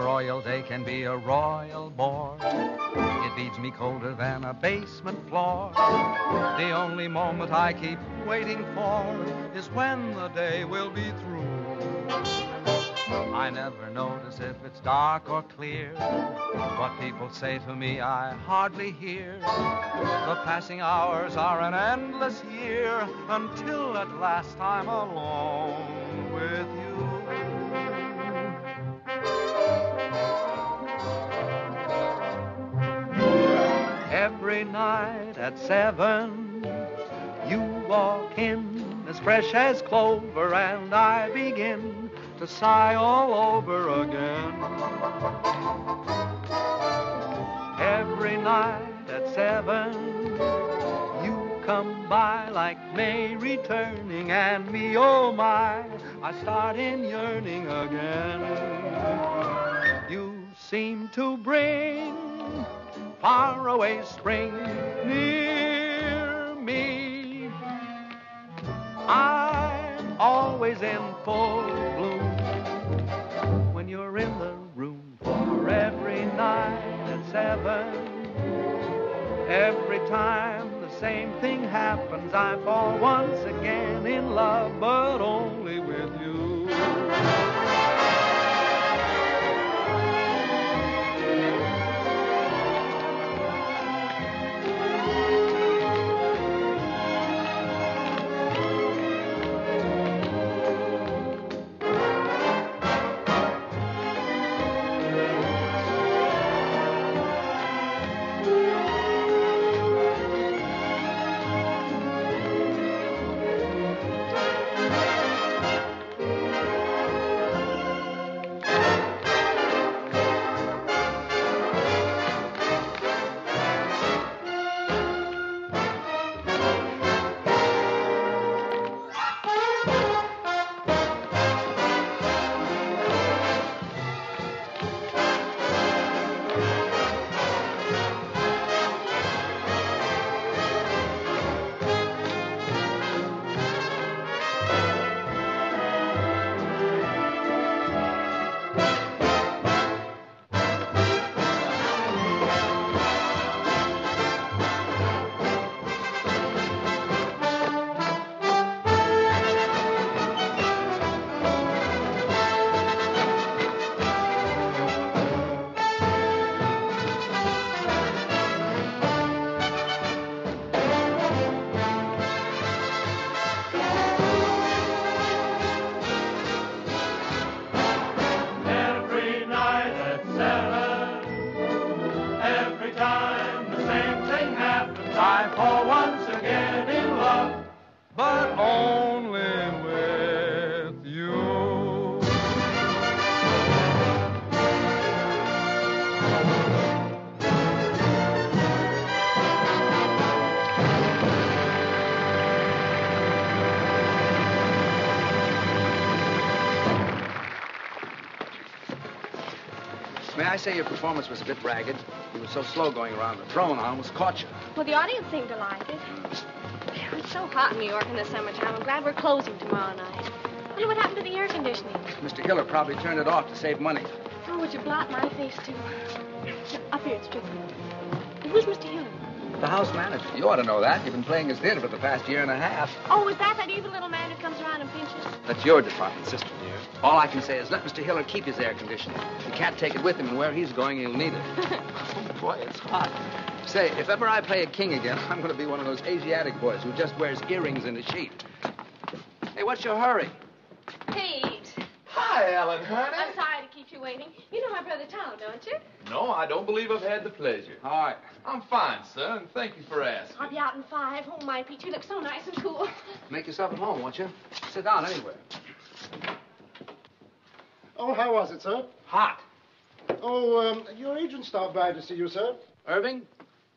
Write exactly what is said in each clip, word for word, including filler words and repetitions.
royal day can be a royal bore. It leaves me colder than a basement floor. The only moment I keep waiting for is when the day will be through. I never notice if it's dark or clear. What people say to me I hardly hear. The passing hours are an endless year until at last I'm alone with you. Every night at seven, you walk in as fresh as clover, and I begin to sigh all over again. Every night at seven, you come by like May returning, and me, oh my, I start in yearning again. You seem to bring far away spring near me. I'm always in full bloom when you're in the room. For every night at seven, every time the same thing happens, I fall once again in love, but only with you. I say your performance was a bit ragged. You were so slow going around the throne, I almost caught you. Well, the audience seemed to like it. It's so hot in New York in the summertime. I'm glad we're closing tomorrow night. I wonder what happened to the air conditioning. Mister Hiller probably turned it off to save money. Oh, would you blot my face, too? No, up here, it's tricky. Who's Mister Hiller? The house manager. You ought to know that. You've been playing his theater for the past year and a half. Oh, is that that evil little man who comes around and pinches? That's your department, sister, dear. All I can say is let Mister Hiller keep his air conditioning. He can't take it with him, and where he's going, he'll need it. Oh, boy, it's hot. Say, if ever I play a king again, I'm going to be one of those Asiatic boys who just wears earrings and a sheet. Hey, what's your hurry? Pete. Hi, Ellen, honey. I'm sorry to keep you waiting. You know my brother Tom, don't you? No, I don't believe I've had the pleasure. All right. I'm fine, sir, and thank you for asking. I'll be out in five. Oh, my, Pete, you look so nice and cool. Make yourself at home, won't you? Sit down anywhere. Oh, how was it, sir? Hot. Oh, um, your agent stopped by to see you, sir. Irving?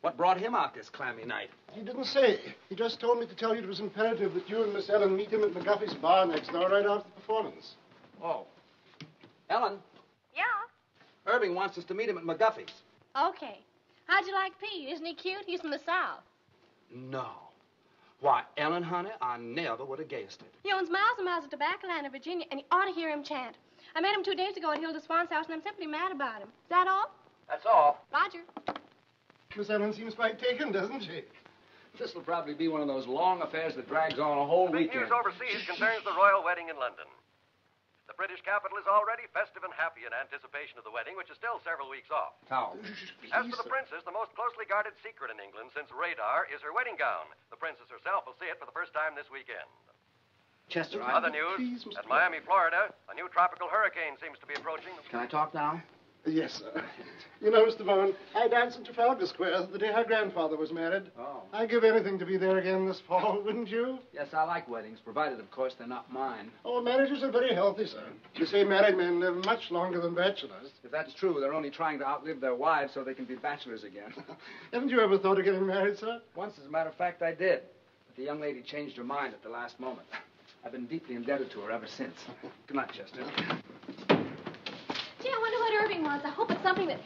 What brought him out this clammy night? He didn't say. He just told me to tell you it was imperative that you and Miss Ellen meet him at McGuffey's bar next door right after the performance. Oh. Ellen? Yeah? Irving wants us to meet him at McGuffey's. Okay. How'd you like Pete? Isn't he cute? He's from the South. No. Why, Ellen, honey, I never would have guessed it. He owns miles and miles of tobacco land in Virginia, and you ought to hear him chant. I met him two days ago at Hilda Swan's house, and I'm simply mad about him. Is that all? That's all. Roger. Miss Ellen seems quite taken, doesn't she? This will probably be one of those long affairs that drags on a whole weekend. The news overseas concerns the royal wedding in London. The British capital is already festive and happy in anticipation of the wedding, which is still several weeks off. How? As for the princess, the most closely guarded secret in England since radar is her wedding gown. The princess herself will see it for the first time this weekend. Chester, I... Other news, at Miami, Florida, a new tropical hurricane seems to be approaching. Can I talk now? Yes, sir. You know, Mister Bowen, I danced in Trafalgar Square the day her grandfather was married. Oh. I'd give anything to be there again this fall, wouldn't you? Yes, I like weddings, provided, of course, they're not mine. Oh, marriages are very healthy, sir. You see, married men live much longer than bachelors. If that's true, they're only trying to outlive their wives so they can be bachelors again. Haven't you ever thought of getting married, sir? Once, as a matter of fact, I did. But the young lady changed her mind at the last moment. I've been deeply indebted to her ever since. Good night, Chester. Gee, I wonder what Irving wants. I hope it's something that...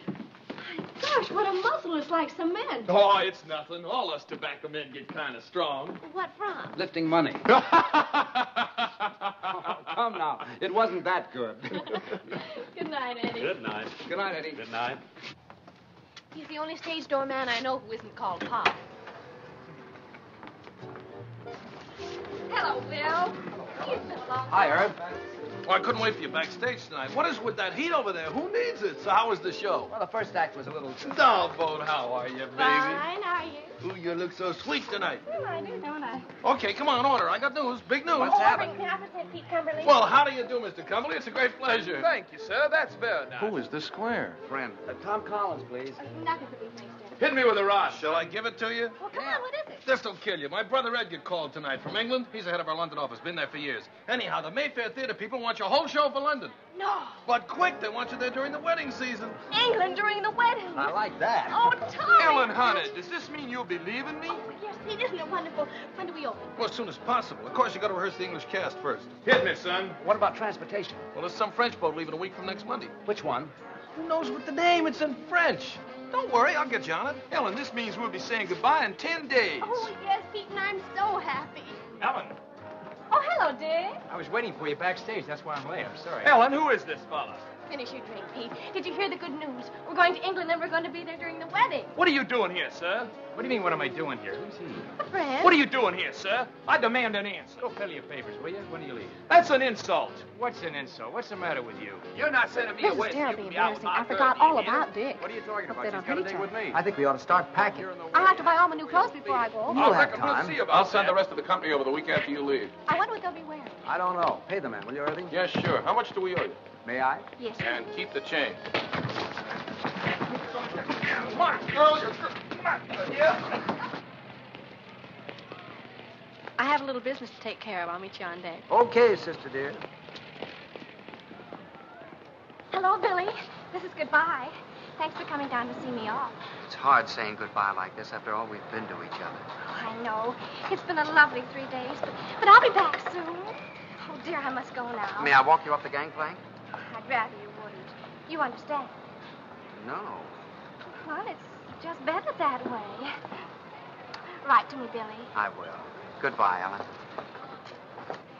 My gosh, what a muscle. It's like cement. Oh, it's nothing. All us tobacco men get kind of strong. What from? Lifting money. Oh, come now. It wasn't that good. Good night, Eddie. Good night. Good night, Eddie. Good night. He's the only stage door man I know who isn't called Pop. Hello, Bill. Hi, Irv. Well, I couldn't wait for you backstage tonight. What is with that heat over there? Who needs it? So how was the show? Well, the first act was a little... Dollboat, how are you, baby? Fine, how are you? Ooh, you look so sweet tonight. Well, I do, don't I? Okay, come on, order. I got news. Big news. What's happening? Pete Cumberly. Well, how do you do, Mister Cumberly? It's a great pleasure. Thank you, sir. That's very nice. Who is the square? Friend. Uh, Tom Collins, please. Uh, nothing for these things, Jeff. Hit me with a rod. Shall I give it to you? Well, come yeah. on, what is it? This'll kill you. My brother Edgar called tonight from England. He's the head of our London office. Been there for years. Anyhow, the Mayfair Theatre people want your whole show for London. No. But quick, they want you there during the wedding season. England during the wedding. I like that. Oh, Tom. Ellen, honey, does this mean you believe in me? Oh, yes, it isn't it wonderful? When do we open? Well, as soon as possible. Of course, you got to rehearse the English cast first. Hit me, son. What about transportation? Well, there's some French boat leaving a week from next Monday. Which one? Who knows what the name? It's in French. Don't worry, I'll get you on it. Ellen, this means we'll be saying goodbye in ten days. Oh, yes, Pete, and I'm so happy. Ellen. Oh, hello, Dick. I was waiting for you backstage. That's why I'm late. I'm sorry. Ellen, who is this fella? Finish your drink, Pete. Did you hear the good news? We're going to England, and we're going to be there during the wedding. What are you doing here, sir? What do you mean, what am I doing here? Who's he? A friend. What are you doing here, sir? I demand an answer. Go fill your papers, will you? When do you leave? That's an insult. What's an insult? What's the matter with you? You're not sending me this away. This is terribly embarrassing. I forgot all about Dick. What are you talking about? They don't hate each other. With me. I think we ought to start packing. I'll have to buy all my new clothes before I go. I'll have time. See about I'll send that. The rest of the company over the week after you leave. I wonder what they'll be wearing. I don't know. Pay the man, will you, Irving? Yes, sure. How much do we owe you? May I? Yes. And keep the change. Come on, girls. Come on. Yeah. I have a little business to take care of. I'll meet you on deck. Okay, sister dear. Hello, Billy. This is goodbye. Thanks for coming down to see me off. It's hard saying goodbye like this after all we've been to each other. Oh, I know. It's been a lovely three days, but, but I'll be back soon. Oh, dear, I must go now. May I walk you up the gangplank? I'd rather you wouldn't. You understand? No. Well, it's just better that way. Write to me, Billy. I will. Goodbye, Ellen.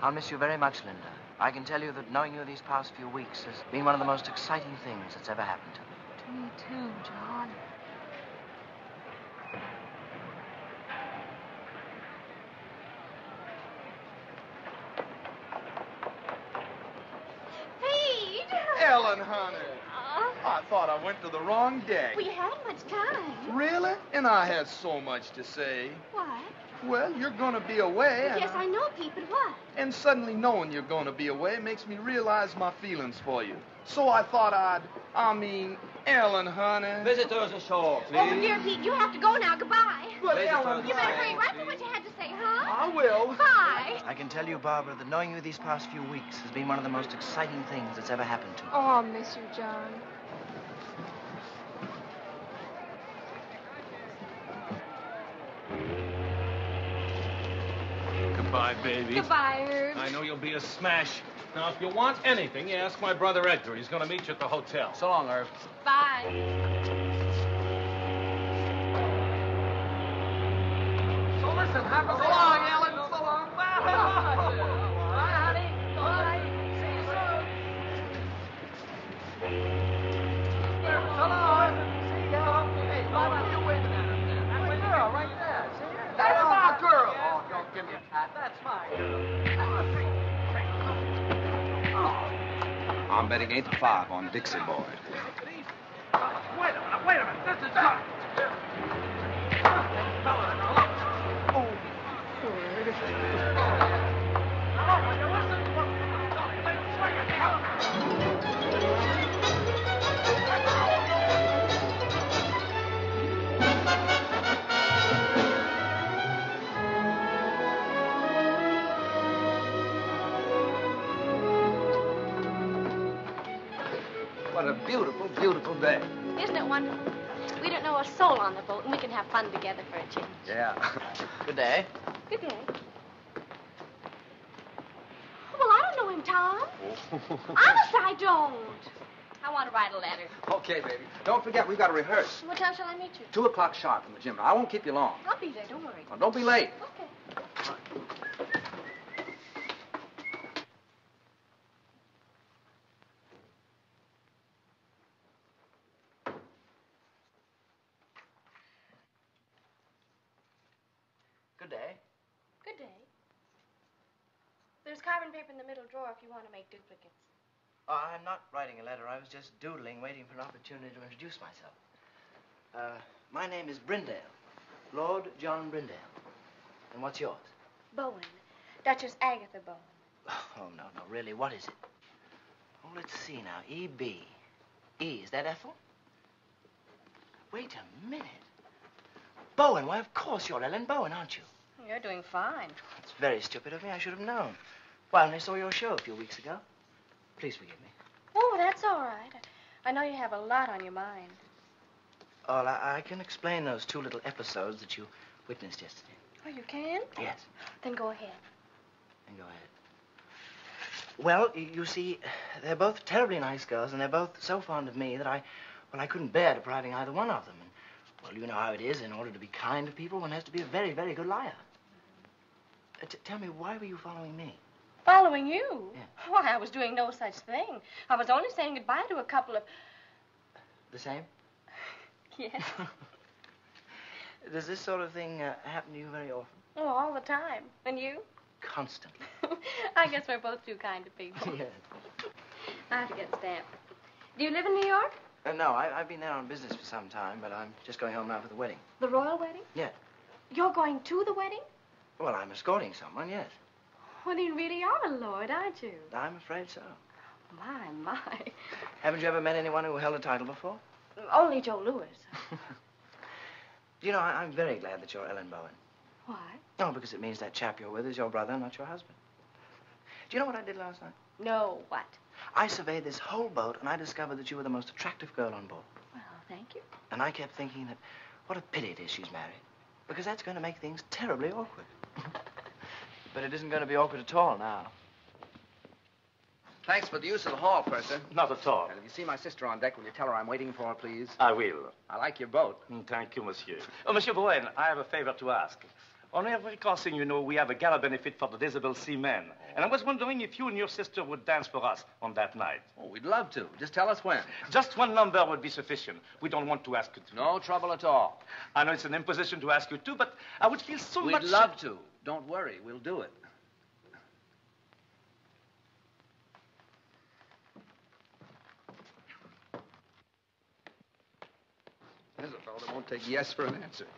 I'll miss you very much, Linda. I can tell you that knowing you these past few weeks has been one of the most exciting things that's ever happened to me. To me, too, John. Ellen, honey. Uh, I thought I went to the wrong deck. We hadn't much time. Really? And I had so much to say. What? Well, you're going to be away. Yes, I know, Pete, but what? And suddenly knowing you're going to be away makes me realize my feelings for you. So I thought I'd, I mean, Ellen, honey. Visitors ashore, please. Oh, dear, Pete, you have to go now. Goodbye. But Ellen, you better hurry right from what you had to say, huh? I will. Bye. I can tell you, Barbara, that knowing you these past few weeks has been one of the most exciting things that's ever happened to me. Oh, I'll miss you, John. Goodbye, baby. Goodbye, Irv. I know you'll be a smash. Now, if you want anything, you ask my brother Edgar. He's going to meet you at the hotel. So long, Irv. Bye. So listen, have a so long, Ellen. So long. Bye, honey. Bye. See you soon. I'm betting eight to five on Dixie Boy. Wait a minute, wait a minute. This is not... Oh, what a beautiful, beautiful day. Isn't it wonderful? We don't know a soul on the boat, and we can have fun together for a change. Yeah. Good day. Good day. Well, I don't know him, Tom. Honest, I don't. I want to write a letter. Okay, baby. Don't forget, we've got to rehearse. What time shall I meet you? Two o'clock sharp in the gym. I won't keep you long. I'll be there. Don't worry. Well, don't be late. Okay. If you want to make duplicates. Oh, I'm not writing a letter. I was just doodling, waiting for an opportunity to introduce myself. Uh, my name is Brindale, Lord John Brindale. And what's yours? Bowen, Duchess Agatha Bowen. Oh, no, no, really, what is it? Oh, let's see now, E B. E, is that Ethel? Wait a minute. Bowen, why, of course you're Ellen Bowen, aren't you? You're doing fine. It's very stupid of me. I should have known. Well, and I saw your show a few weeks ago. Please forgive me. Oh, that's all right. I know you have a lot on your mind. Oh, I, I can explain those two little episodes that you witnessed yesterday. Oh, you can? Yes. Then go ahead. Then go ahead. Well, you see, they're both terribly nice girls, and they're both so fond of me that I, well, I couldn't bear depriving either one of them. And, well, you know how it is. In order to be kind to people, one has to be a very, very good liar. Uh, t- tell me, why were you following me? Following you? Yeah. Why, I was doing no such thing. I was only saying goodbye to a couple of... The same? Yes. Does this sort of thing uh, happen to you very often? Oh, all the time. And you? Constantly. I guess we're both too kind to people. Yeah. I have to get stamped. Do you live in New York? Uh, no, I, I've been there on business for some time, but I'm just going home now for the wedding. The royal wedding? Yeah. You're going to the wedding? Well, I'm escorting someone, yes. Well, you really are a lord, aren't you? I'm afraid so. My, my. Haven't you ever met anyone who held a title before? Only Joe Louis. You know, I, I'm very glad that you're Ellen Bowen. Why? Oh, because it means that chap you're with is your brother, not your husband. Do you know what I did last night? No, what? I surveyed this whole boat, and I discovered that you were the most attractive girl on board. Well, thank you. And I kept thinking that what a pity it is she's married, because that's going to make things terribly awkward. But it isn't going to be awkward at all now. Thanks for the use of the hall, Purser. Not at all. And if you see my sister on deck, will you tell her I'm waiting for her, please? I will. I like your boat. Mm, thank you, monsieur. Oh, Monsieur Bowen, I have a favor to ask. On every crossing, you know, we have a gala benefit for the disabled seamen. Oh. And I was wondering if you and your sister would dance for us on that night. Oh, we'd love to. Just tell us when. Just one number would be sufficient. We don't want to ask you to. No trouble at all. I know it's an imposition to ask you to, but I would feel so we'd much... We'd love to. Don't worry, we'll do it. There's a fellow that won't take yes for an answer.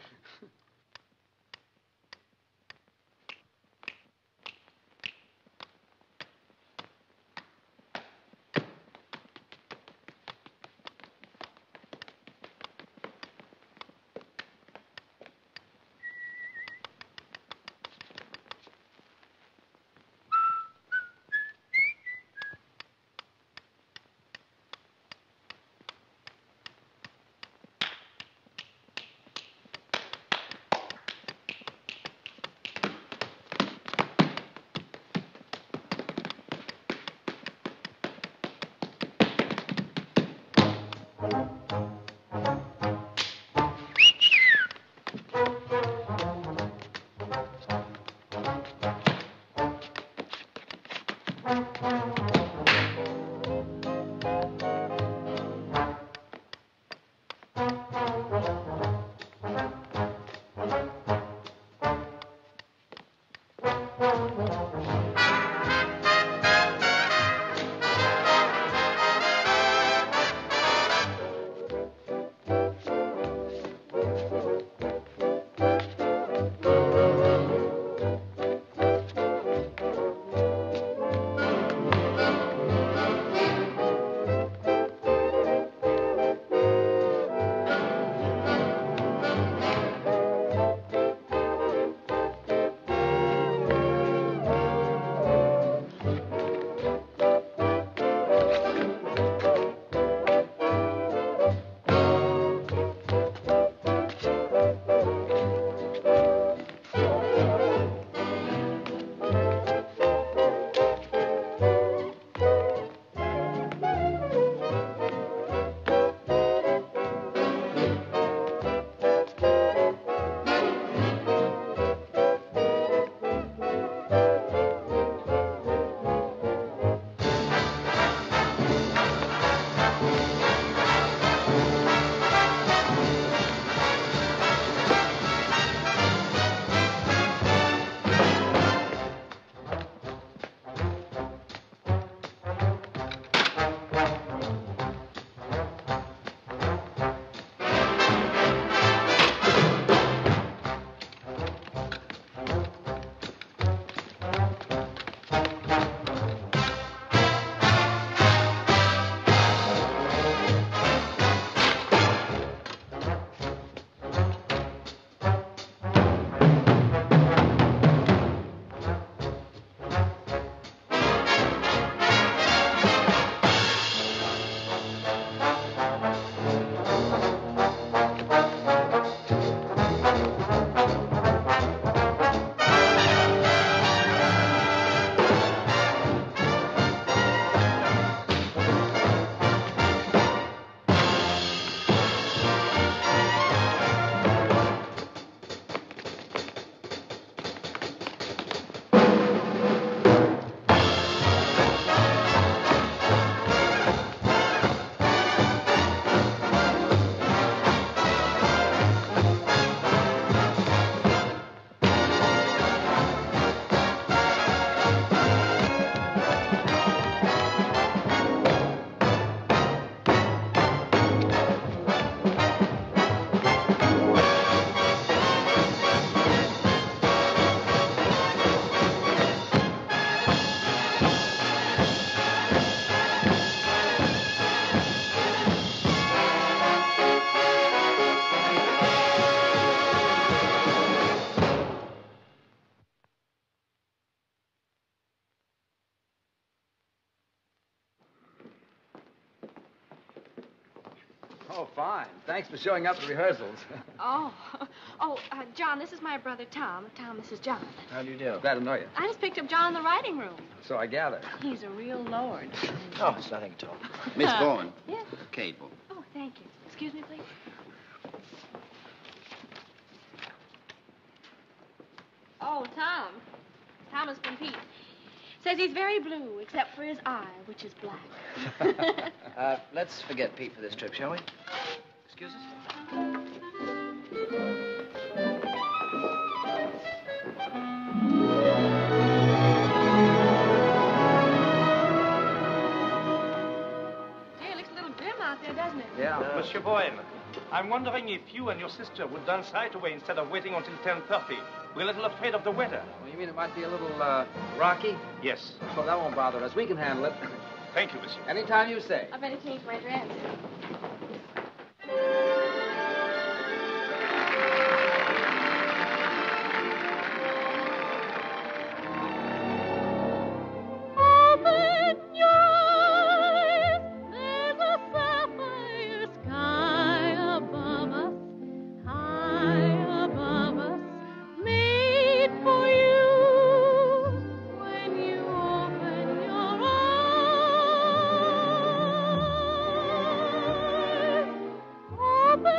Oh, fine. Thanks for showing up to rehearsals. Oh. Oh, uh, John, this is my brother, Tom. Tom, this is John. How do you do? Glad to know you. I just picked up John in the writing room. So I gather. He's a real lord. Oh, it's nothing at all. Miss Bowen. Yes? Kate Bowen. Oh, thank you. Excuse me, please. Oh, Tom. Thomas from Pete. Says he's very blue, except for his eye, which is black. uh, let's forget Pete for this trip, shall we? Excuse us. Hey, it looks a little grim out there, doesn't it? Yeah. Uh, Monsieur Boyne, I'm wondering if you and your sister would dance right away instead of waiting until ten thirty. We're a little afraid of the weather. Well, you mean it might be a little, uh, rocky? Yes. Well, that won't bother us. We can handle it. Thank you, monsieur. Anytime you say. I better change my dress. Bye.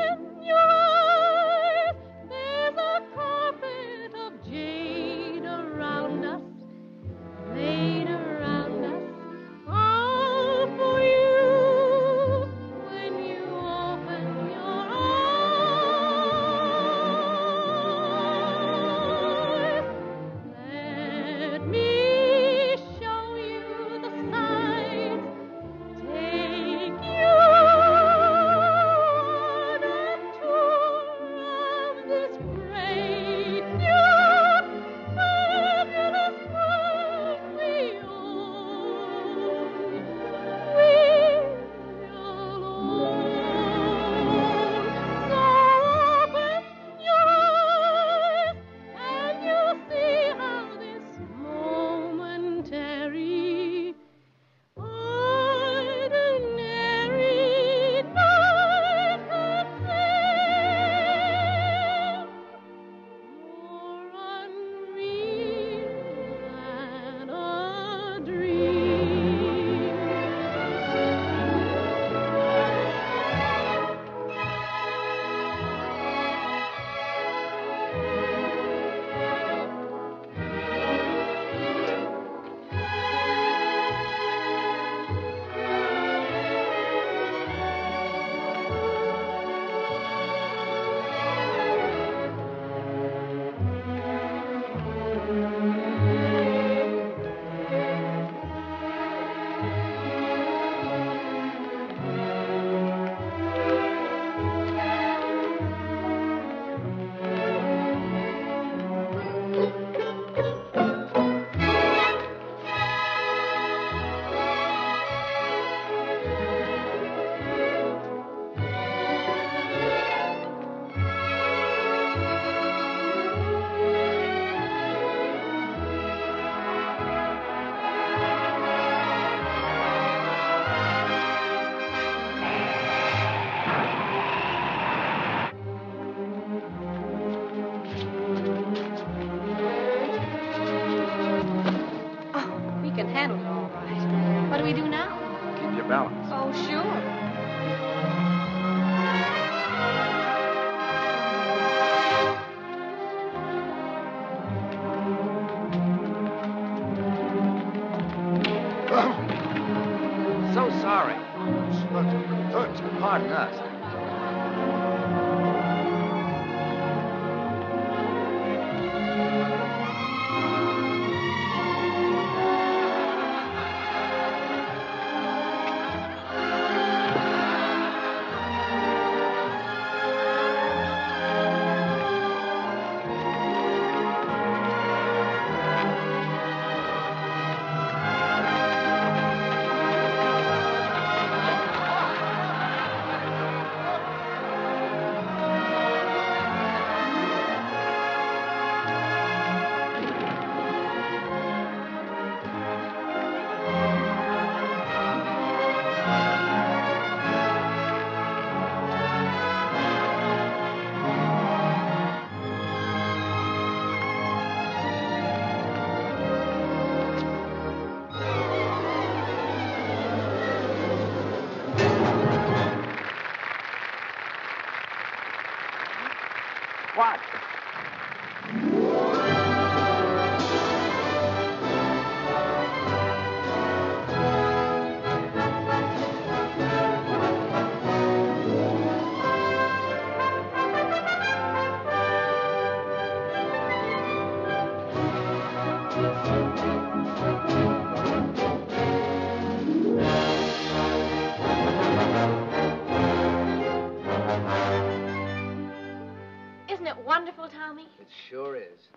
wonderful, Tommy? It sure is.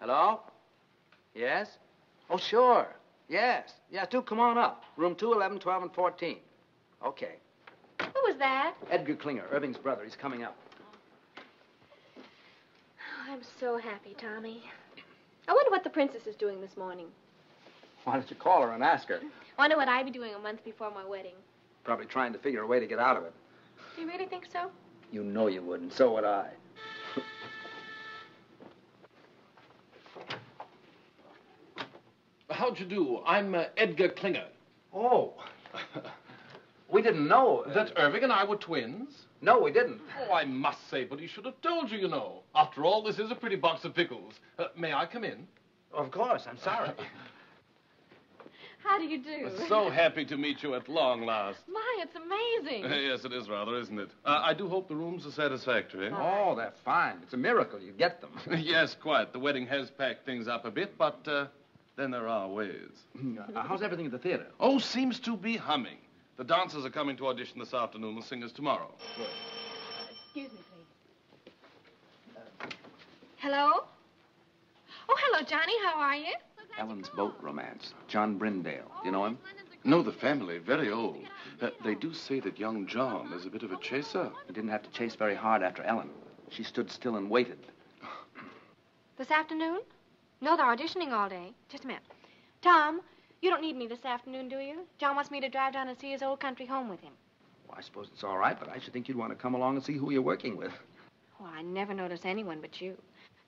Hello? Yes? Oh, sure. Yes. Yeah, do come on up. Room two, eleven, twelve, and fourteen. Okay. Who was that? Edgar Klinger, Irving's brother. He's coming up. Oh, I'm so happy, Tommy. I wonder what the princess is doing this morning. Why don't you call her and ask her? I wonder what I'd be doing a month before my wedding. Probably trying to figure a way to get out of it. Do you really think so? You know you would, and so would I. How'd you do? I'm uh, Edgar Klinger. Oh. We didn't know. Uh, that Irving and I were twins? No, we didn't. Oh, I must say, but he should have told you, you know. After all, this is a pretty box of pickles. Uh, may I come in? Of course. I'm sorry. How do you do? So happy to meet you at long last. My, it's amazing. Yes, it is rather, isn't it? Uh, I do hope the rooms are satisfactory. Bye. Oh, they're fine. It's a miracle you get them. Yes, quite. The wedding has packed things up a bit, but uh, then there are ways. Uh, how's everything at the theater? Oh, seems to be humming. The dancers are coming to audition this afternoon, the singers tomorrow. Good. Excuse me, please. Uh, hello? Oh, hello, Johnny. How are you? Ellen's Boat Romance, John Brindale. Do you know him? No, the family, very old. Uh, they do say that young John is a bit of a chaser. He didn't have to chase very hard after Ellen. She stood still and waited. This afternoon? No, they're auditioning all day. Just a minute. Tom, you don't need me this afternoon, do you? John wants me to drive down and see his old country home with him. Well, I suppose it's all right, but I should think you'd want to come along and see who you're working with. Well, I never notice anyone but you.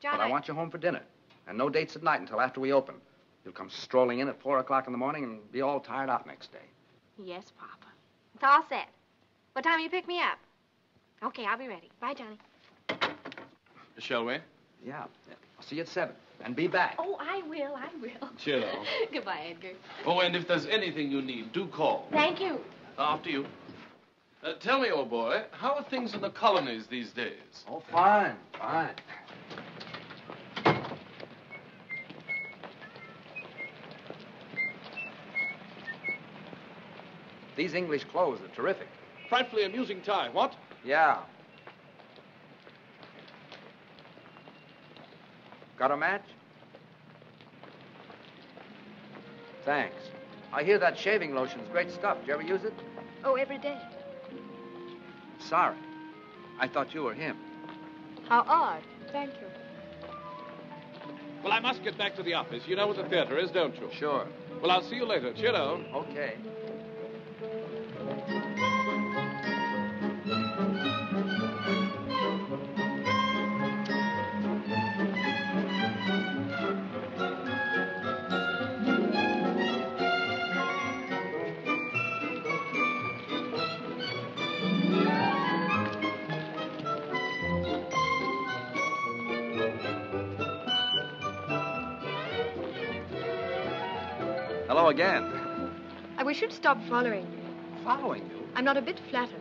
John, But I, I want you home for dinner. And no dates at night until after we open. You'll come strolling in at four o'clock in the morning and be all tired out next day. Yes, Papa. It's all set. What time you pick me up? Okay, I'll be ready. Bye, Johnny. Shall we? Yeah. I'll see you at seven. And be back. Oh, I will. I will. Cheerio. Goodbye, Edgar. Oh, and if there's anything you need, do call. Thank you. After you. Uh, tell me, old boy, how are things in the colonies these days? Oh, fine. Fine. These English clothes are terrific. Frightfully amusing tie, what? Yeah. Got a match? Thanks. I hear that shaving lotion's great stuff. Did you ever use it? Oh, every day. Sorry. I thought you were him. How odd. Thank you. Well, I must get back to the office. You know what the theater is, don't you? Sure. Well, I'll see you later. Cheerio. Okay. Hello again. I wish you'd stop following me. Following you? I'm not a bit flattered.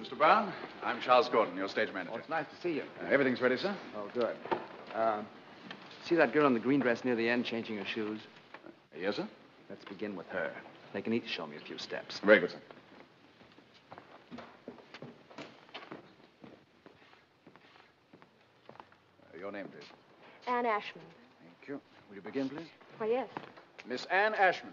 Mister Brown? I'm Charles Gordon, your stage manager. Oh, it's nice to see you. Uh, everything's ready, sir. Oh, good. Uh, see that girl in the green dress near the end changing her shoes? Uh, yes, sir. Let's begin with her. They can each show me a few steps. Very good, sir. Uh, your name, please. Anne Ashman. Thank you. Will you begin, please? Why, yes. Miss Anne Ashman.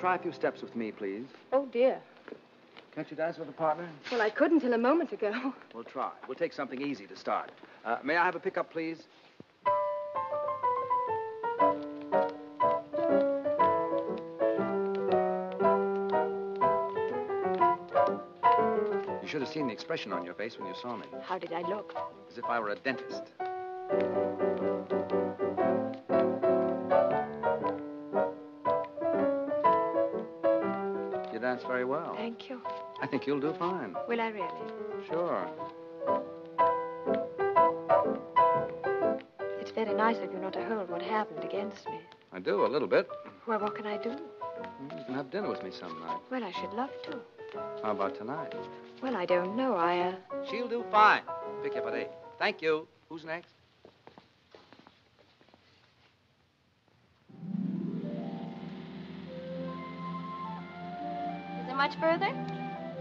Try a few steps with me, please. Oh, dear. Can't you dance with a partner? Well, I couldn't till a moment ago. We'll try. We'll take something easy to start. Uh, may I have a pickup, please? You should have seen the expression on your face when you saw me. How did I look? As if I were a dentist. You dance very well. Thank you. I think you'll do fine. Will I really? Sure. It's very nice of you not to hold what happened against me. I do, a little bit. Well, what can I do? You can have dinner with me some night. Well, I should love to. How about tonight? Well, I don't know. I, uh... She'll do fine. Pick you up at eight. Thank you. Who's next? Is it much further?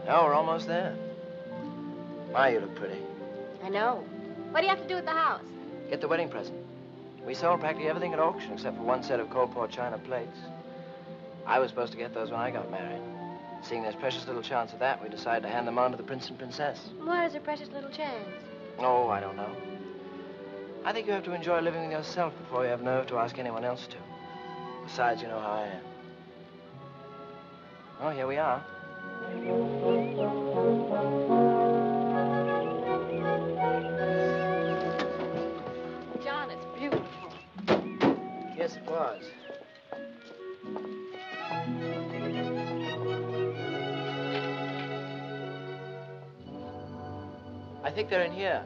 No, we're almost there. My, you look pretty. I know. What do you have to do at the house? Get the wedding present. We sold practically everything at auction except for one set of Coldport china plates. I was supposed to get those when I got married. Seeing there's precious little chance of that, we decided to hand them on to the prince and princess. Why is there precious little chance? Oh, I don't know. I think you have to enjoy living with yourself before you have nerve to ask anyone else to. Besides, you know how I am. Oh, here we are. John, it's beautiful. Yes, it was. I think they're in here.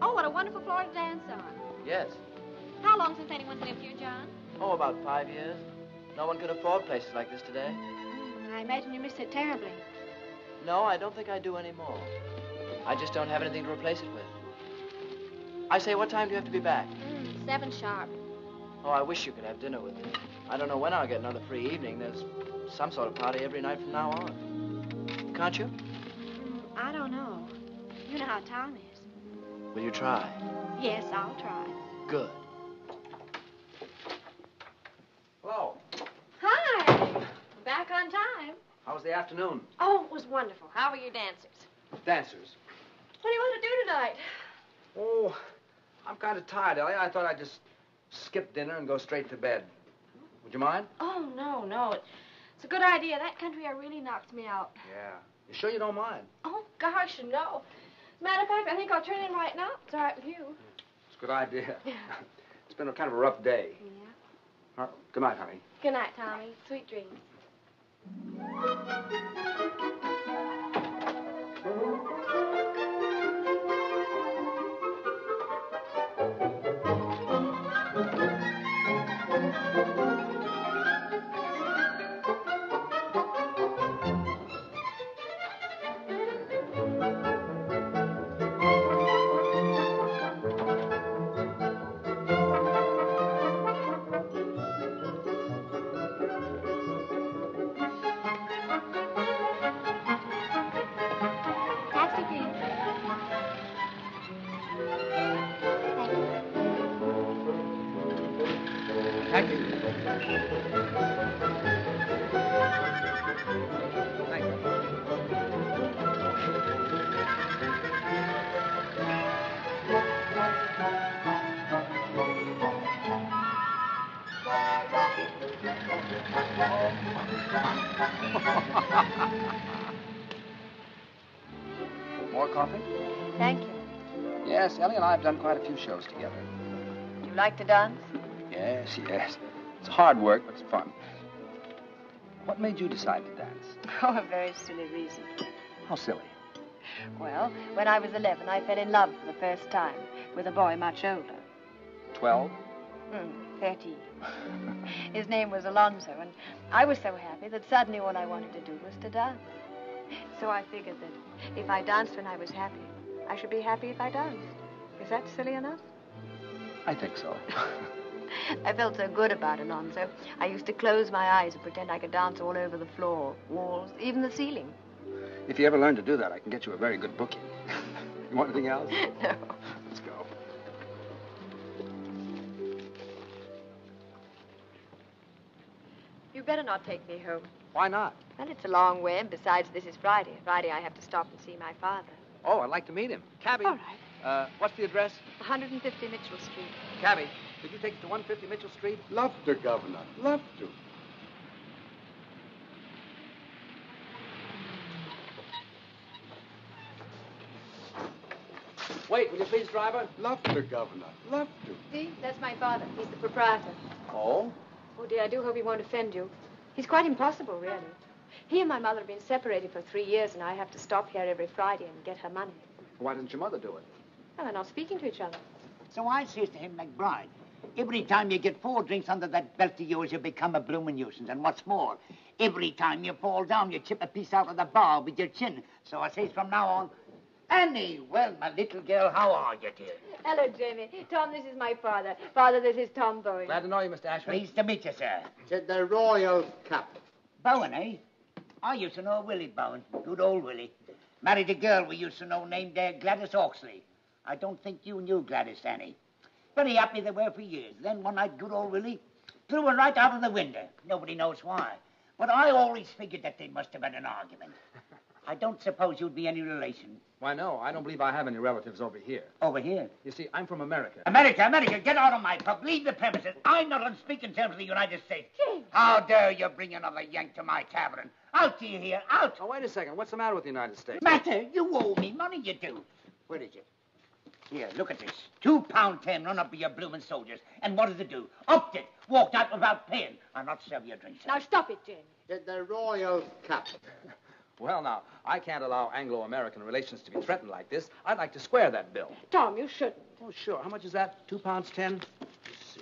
Oh, what a wonderful floor to dance on. Yes. How long since anyone's lived here, John? Oh, about five years. No one could afford places like this today. Mm, I imagine you miss it terribly. No, I don't think I do anymore. I just don't have anything to replace it with. I say, what time do you have to be back? Mm, seven sharp. Oh, I wish you could have dinner with me. I don't know when I'll get another free evening. There's some sort of party every night from now on. Can't you? I don't know. You know how Tom is. Will you try? Yes, I'll try. Good. Hello. Hi. Back on time. How was the afternoon? Oh, it was wonderful. How were your dancers? Dancers? What do you want to do tonight? Oh, I'm kind of tired, Ellie. I thought I'd just skip dinner and go straight to bed. Would you mind? Oh, no, no. It's a good idea. That country air really knocks me out. Yeah. You sure you don't mind? Oh, gosh, no. As a matter of fact, I think I'll turn in right now. It's all right with you. It's a good idea. Yeah. It's been a kind of a rough day. Yeah. All right. Good night, honey. Good night, Tommy. Sweet dreams. More coffee? Thank you. Yes, Ellie and I have done quite a few shows together. You like to dance? Yes, yes. It's hard work, but it's fun. What made you decide to dance? Oh, a very silly reason. How silly? Well, when I was eleven, I fell in love for the first time with a boy much older. Twelve? Mm, thirteen. His name was Alonso, and I was so happy that suddenly all I wanted to do was to dance. So I figured that if I danced when I was happy, I should be happy if I danced. Is that silly enough? I think so. I felt so good about Alonso. I used to close my eyes and pretend I could dance all over the floor, walls, even the ceiling. If you ever learn to do that, I can get you a very good booking. You want anything else? No. Let's go. You'd better not take me home. Why not? Well, it's a long way, and besides, this is Friday. Friday, I have to stop and see my father. Oh, I'd like to meet him. Cabby. All right. Uh, what's the address? one fifty Mitchell Street. Cabby, could you take us to one fifty Mitchell Street? Love to, Governor. Love to. Wait, will you please, driver? Love to, Governor. Love to. See, that's my father. He's the proprietor. Oh? Oh, dear, I do hope he won't offend you. He's quite impossible, really. He and my mother have been separated for three years, and I have to stop here every Friday and get her money. Why didn't your mother do it? Well, they're not speaking to each other. So I says to him, McBride, every time you get four drinks under that belt of yours, you become a bloomin' nuisance. And what's more, every time you fall down, you chip a piece out of the bar with your chin. So I says from now on, Annie, well, my little girl, how are you, dear? Hello, Jamie. Tom, this is my father. Father, this is Tom Bowen. Glad to know you, Mister Ashford. Pleased to meet you, sir. To the Royal Cup. Bowen, eh? I used to know Willie Bowen. Good old Willie. Married a girl we used to know named uh, Gladys Oxley. I don't think you knew Gladys, Annie. Very happy they were for years. Then one night, good old Willie threw her right out of the window. Nobody knows why. But I always figured that they must have had an argument. I don't suppose you'd be any relation. Why, no. I don't believe I have any relatives over here. Over here? You see, I'm from America. America, America, get out of my pub. Leave the premises. I'm not on speaking terms with the United States. James. How dare you bring another yank to my tavern? Out to you here, out. Oh, wait a second. What's the matter with the United States? Matter? You owe me money, you do. Where is it? Here, look at this. Two pound ten run up by your bloomin' soldiers. And what did they do? Upped it. Walked out without paying. I'll not serve you a drink, sir. Now stop it, James. Did the Royal Cup. Well, now, I can't allow Anglo-American relations to be threatened like this. I'd like to square that bill. Tom, you shouldn't. Oh, sure. How much is that? Two pounds ten? Let's see.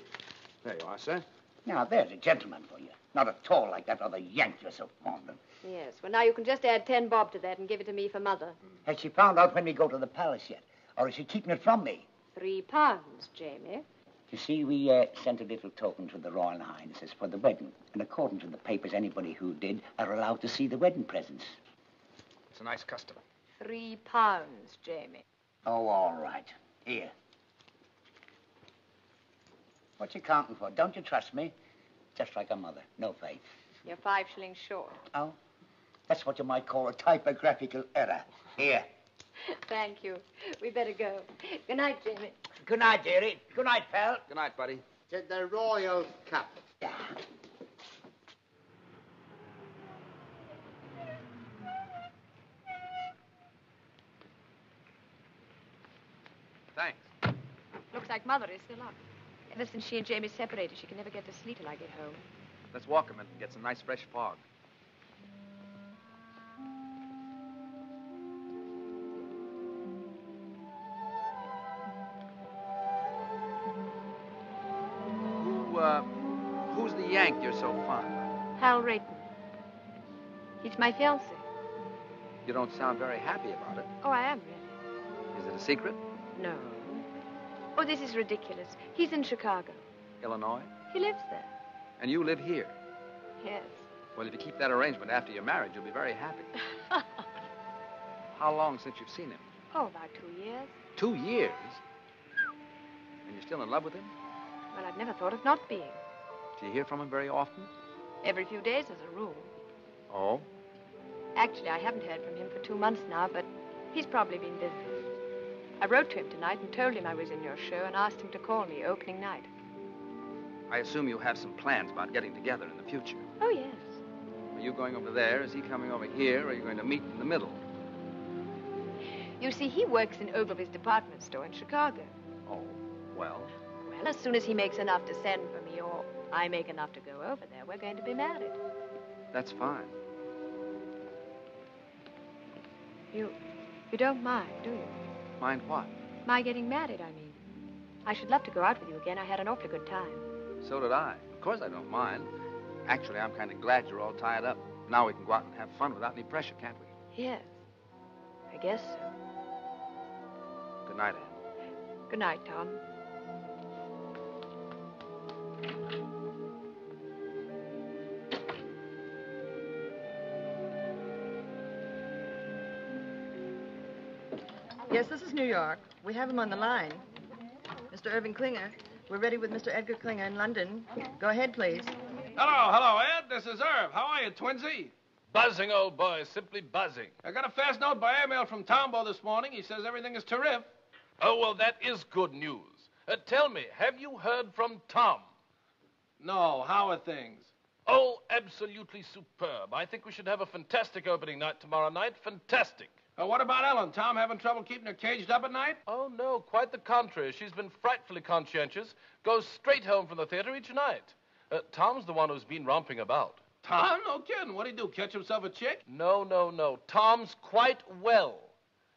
There you are, sir. Now, there's a gentleman for you. Not at all like that other yank you're so fond of. Yes. Well, now you can just add ten bob to that and give it to me for Mother. Mm. Has she found out when we go to the palace yet? Or is she keeping it from me? Three pounds, Jamie. You see, we uh, sent a little token to the Royal Highnesses for the wedding. And according to the papers, anybody who did are allowed to see the wedding presents. It's a nice custom. Three pounds, Jamie. Oh, all right. Here. What you counting for? Don't you trust me? Just like a mother. No faith. You're five shillings short. Oh? That's what you might call a typographical error. Here. Thank you. We better go. Good night, Jamie. Good night, dearie. Good night, pal. Good night, buddy. To the Royal Cup. Yeah. Thanks. Looks like Mother is still up. Ever since she and Jamie separated, she can never get to sleep till I get home. Let's walk a minute and get some nice fresh fog. Uh, who's the yank you're so fond of? Hal Rayton. He's my fiancé. You don't sound very happy about it. Oh, I am, really. Is it a secret? No. Oh, this is ridiculous. He's in Chicago. Illinois? He lives there. And you live here? Yes. Well, if you keep that arrangement after your marriage, you'll be very happy. How long since you've seen him? Oh, about two years. Two years? And you're still in love with him? Well, I've never thought of not being. Do you hear from him very often? Every few days, as a rule. Oh? Actually, I haven't heard from him for two months now, but he's probably been busy. I wrote to him tonight and told him I was in your show and asked him to call me opening night. I assume you have some plans about getting together in the future. Oh, yes. Are you going over there? Is he coming over here? Or are you going to meet in the middle? You see, he works in Ogilvy's department store in Chicago. Oh, well... Well, as soon as he makes enough to send for me, or I make enough to go over there, we're going to be married. That's fine. You... you don't mind, do you? Mind what? My getting married, I mean. I should love to go out with you again. I had an awfully good time. So did I. Of course I don't mind. Actually, I'm kind of glad you're all tied up. Now we can go out and have fun without any pressure, can't we? Yes. I guess so. Good night, Anne. Good night, Tom. Yes, this is New York. We have him on the line. Mister Irving Klinger. We're ready with Mister Edgar Klinger in London. Go ahead, please. Hello, hello, Ed. This is Irv. How are you, Twinsy? Buzzing, old boy. Simply buzzing. I got a fast note by airmail from Tombo this morning. He says everything is terrific. Oh, well, that is good news. Uh, tell me, have you heard from Tom? No. How are things? Oh, absolutely superb. I think we should have a fantastic opening night tomorrow night. Fantastic. Uh, what about Ellen? Tom having trouble keeping her caged up at night? Oh, no. Quite the contrary. She's been frightfully conscientious. Goes straight home from the theater each night. Uh, Tom's the one who's been romping about. Tom? No kidding. What'd he do, catch himself a chick? No, no, no. Tom's quite well.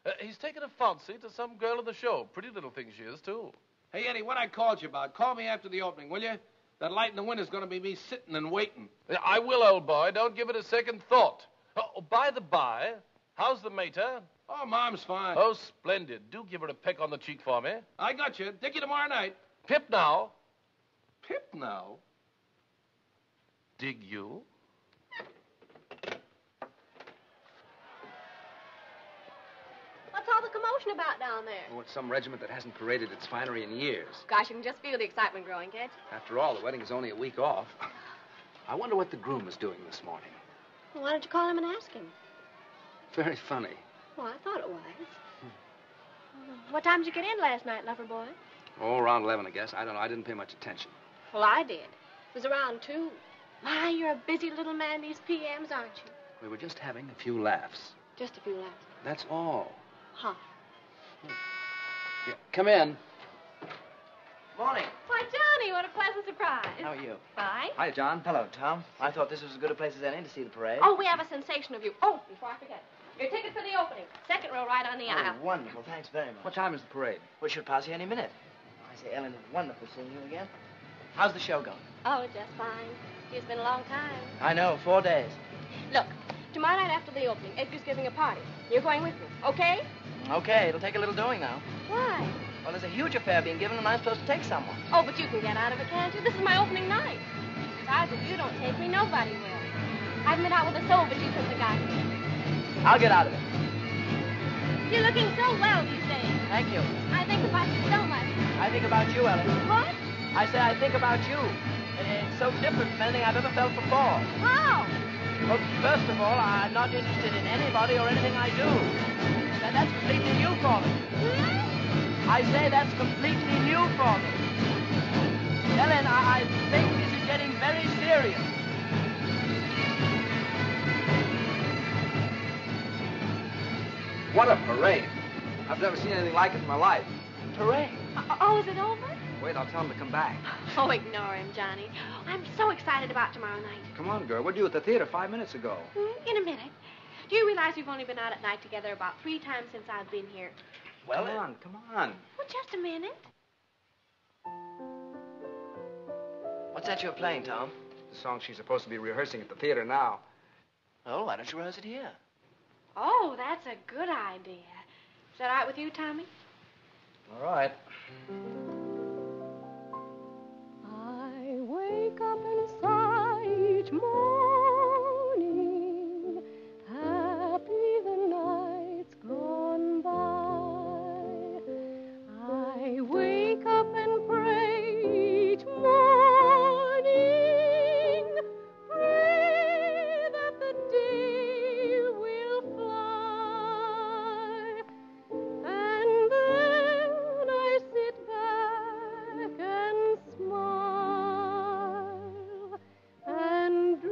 Uh, he's taken a fancy to some girl in the show. Pretty little thing she is, too. Hey, Eddie, what I called you about, call me after the opening, will you? That light in the window's going to be me sitting and waiting. Yeah, I will, old boy. Don't give it a second thought. Oh, by the by, how's the mater? Oh, Mom's fine. Oh, splendid. Do give her a peck on the cheek for me. I got you. Dick you tomorrow night. Pip now. Pip now? Dig you? What's all the commotion about down there? Oh, it's some regiment that hasn't paraded its finery in years. Gosh, you can just feel the excitement growing, can't you? After all, the wedding is only a week off. I wonder what the groom is doing this morning. Well, why don't you call him and ask him? Very funny. Well, I thought it was. Hmm. What time did you get in last night, lover boy? Oh, around eleven, I guess. I don't know. I didn't pay much attention. Well, I did. It was around two. My, you're a busy little man, these P Ms, aren't you? We were just having a few laughs. Just a few laughs? That's all. Huh. Hmm. Yeah, come in. Morning. Why, Johnny, what a pleasant surprise. How are you? Fine. Hi, John. Hello, Tom. I thought this was as good a place as any to see the parade. Oh, we have a sensation of you. Oh, before I forget, your ticket for the opening. Second row right on the oh, aisle. Wonderful. Thanks very much. What time is the parade? We should pass here any minute. I say, Ellen, it's wonderful seeing you again. How's the show going? Oh, just fine. It's been a long time. I know, four days. Look, tomorrow night after the opening, Edgar's giving a party. You're going with me, okay? Okay, it'll take a little doing now. Why? Well, there's a huge affair being given, and I'm supposed to take someone. Oh, but you can get out of it, can't you? This is my opening night. Besides, if you don't take me, nobody will. I've been out with a soul, but you took the guy. I'll get out of it. You're looking so well these days. Thank you. I think about you so much. I think about you, Ellen. What? I say I think about you. It's so different from anything I've ever felt before. How? Well, first of all, I'm not interested in anybody or anything I do. And that's completely new for me. Hmm? I say that's completely new for me. Ellen, I, I think this is getting very serious. What a parade. I've never seen anything like it in my life. Parade? Oh, is it over? Wait, I'll tell him to come back. Oh, ignore him, Johnny. I'm so excited about tomorrow night. Come on, girl. We're due at the theater five minutes ago. Mm, in a minute. Do you realize we've only been out at night together about three times since I've been here? Well, come on, come on. Well, just a minute. What's that you're playing, Tom? The song she's supposed to be rehearsing at the theater now. Well, why don't you rehearse it here? Oh, that's a good idea. Is that all right with you, Tommy? All right. Wake up and sigh each morning, happy the night's gone by. I wake up and pray each morning, pray that the day will fly. And then I sit back and smile. And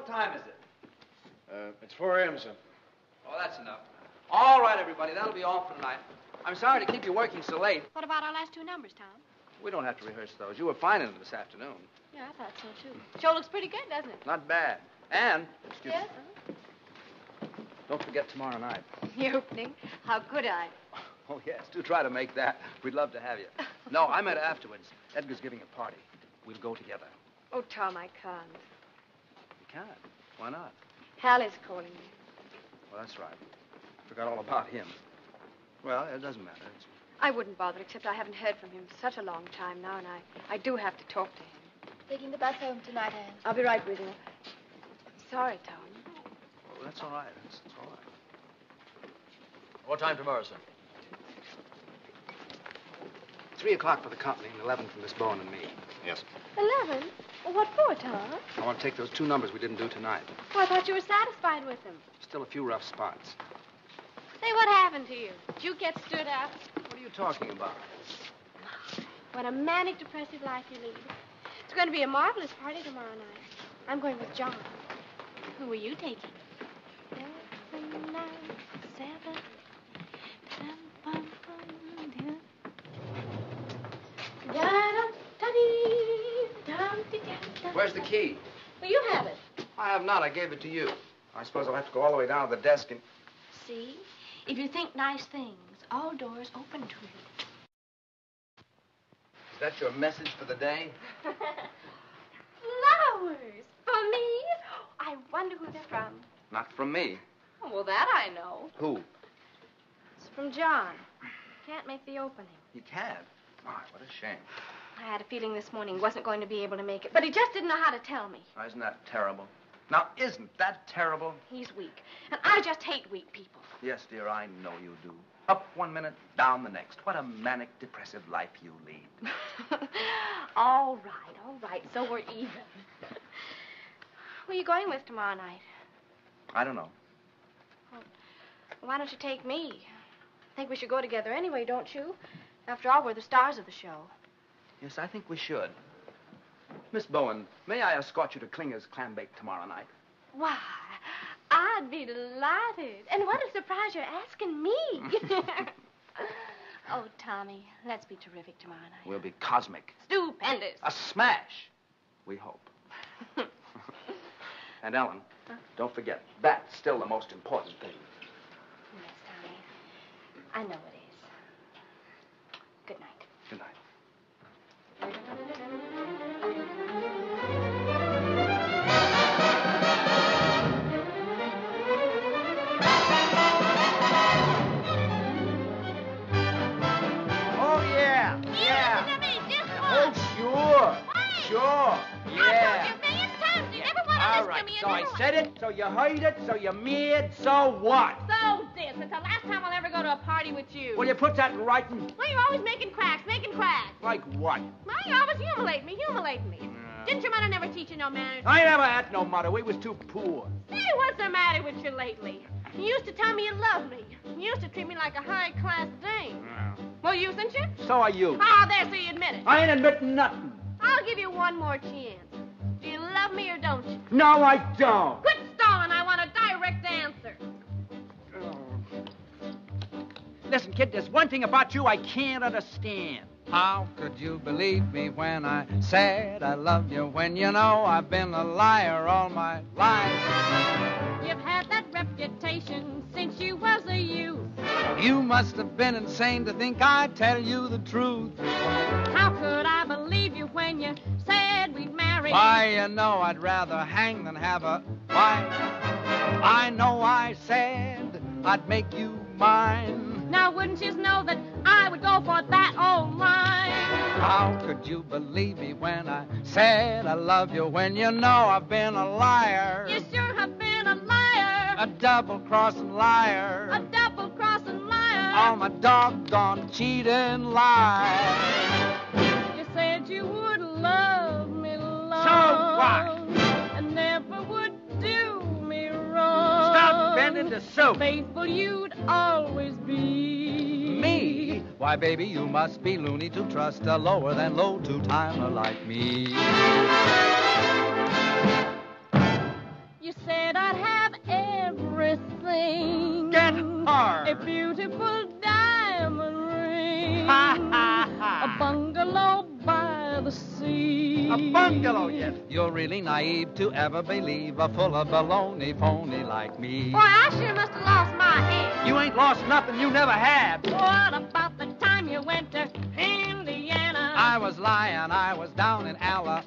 What time is it? Uh, it's four a.m., sir. Oh, that's enough. All right, everybody, that'll be all for tonight. I'm sorry to keep you working so late. What about our last two numbers, Tom? We don't have to rehearse those. You were fine in them this afternoon. Yeah, I thought so, too. The show looks pretty good, doesn't it? Not bad. And, excuse yes, me. Uh-huh. Don't forget tomorrow night. The opening? How could I? Oh, yes, do try to make that. We'd love to have you. No, I meant afterwards. Edgar's giving a party. We'll go together. Oh, Tom, I can't. You can't? Why not? Hal is calling me. Well, that's right. Forgot all about him. Well, it doesn't matter. It's... I wouldn't bother, except I haven't heard from him for such a long time now, and I, I do have to talk to him. Taking the bus home tonight, Anne. I'll be right with you. Sorry, Tom. Oh, that's all right. That's, that's all right. What time tomorrow, sir? Three o'clock for the company and eleven for Miss Bowen and me. Yes. Eleven? Well, what for, Tom? I want to take those two numbers we didn't do tonight. Well, I thought you were satisfied with them. Still a few rough spots. Say, what happened to you? Did you get stood up? What are you talking about? What a manic, depressive life you lead. It's going to be a marvelous party tomorrow night. I'm going with John. Who are you taking? Seven, nine, seven. Where's the key? Well, you have it. I have not. I gave it to you. I suppose I'll have to go all the way down to the desk and... See? If you think nice things, all doors open to you. Is that your message for the day? Flowers! For me? I wonder who they're from. Not from me. Oh, well, that I know. Who? It's from John. Can't make the opening. He can't? My, what a shame. I had a feeling this morning he wasn't going to be able to make it, but he just didn't know how to tell me. Oh, isn't that terrible? Now, isn't that terrible? He's weak, and I just hate weak people. Yes, dear, I know you do. Up one minute, down the next. What a manic, depressive life you lead. All right, all right, so we're even. Who are you going with tomorrow night? I don't know. Well, why don't you take me? I think we should go together anyway, don't you? After all, we're the stars of the show. Yes, I think we should. Miss Bowen, may I escort you to Klinger's clam bake tomorrow night? Why, I'd be delighted. And what a surprise you're asking me. Oh, Tommy, let's be terrific tomorrow night. We'll be cosmic. Stupendous. A smash, we hope. And, Ellen, huh? Don't forget, that's still the most important thing. Yes, Tommy, I know it is. Good night. Good night. Oh, yeah. Yeah. Listen to me, this one. Oh, sure. Wait. Sure. Yeah. I told you million times. You never want to listen to me anymore. All right, so I said it, so you heard it, so you meared, so what? So this. It's the last time I'll ever go to a party with you. Will you put that in writing? Well, you're always making cracks, making cracks. Like what? Well, you always humiliate me, humiliate me. No. Didn't your mother never teach you no manners? I never had no mother. We was too poor. Say, what's the matter with you lately? You used to tell me you loved me. You used to treat me like a high-class dame. No. Well, you isn't you? So are you. Oh, there, so you admit it. I ain't admitting nothing. I'll give you one more chance. Do you love me or don't you? No, I don't. Quit stalling. I want a direct answer. Listen, kid, there's one thing about you I can't understand. How could you believe me when I said I loved you when you know I've been a liar all my life? You've had that reputation since you was a youth. You must have been insane to think I'd tell you the truth. How could I believe you when you said we'd marry? Why, you know I'd rather hang than have a wife. I know I said I'd make you mine. Now, wouldn't you know that I would go for that old line? How could you believe me when I said I love you when you know I've been a liar? You sure have been a liar. A double-crossing liar. A double-crossing liar. I'm a doggone cheating liar. You said you would love me, love. So what? And never would do me wrong. Stop bending the soap. Faithful you'd always be. Me? Why, baby, you must be loony to trust a lower than low two-timer like me. said I'd have everything. Get hard. A beautiful diamond ring. Ha, ha, ha. A bungalow by the sea. A bungalow, yes. You're really naive to ever believe a full of baloney phony like me. Boy, I sure must have lost my head. You ain't lost nothing you never had. What about the time you went to Indiana? I was lying. I was down in Alabama.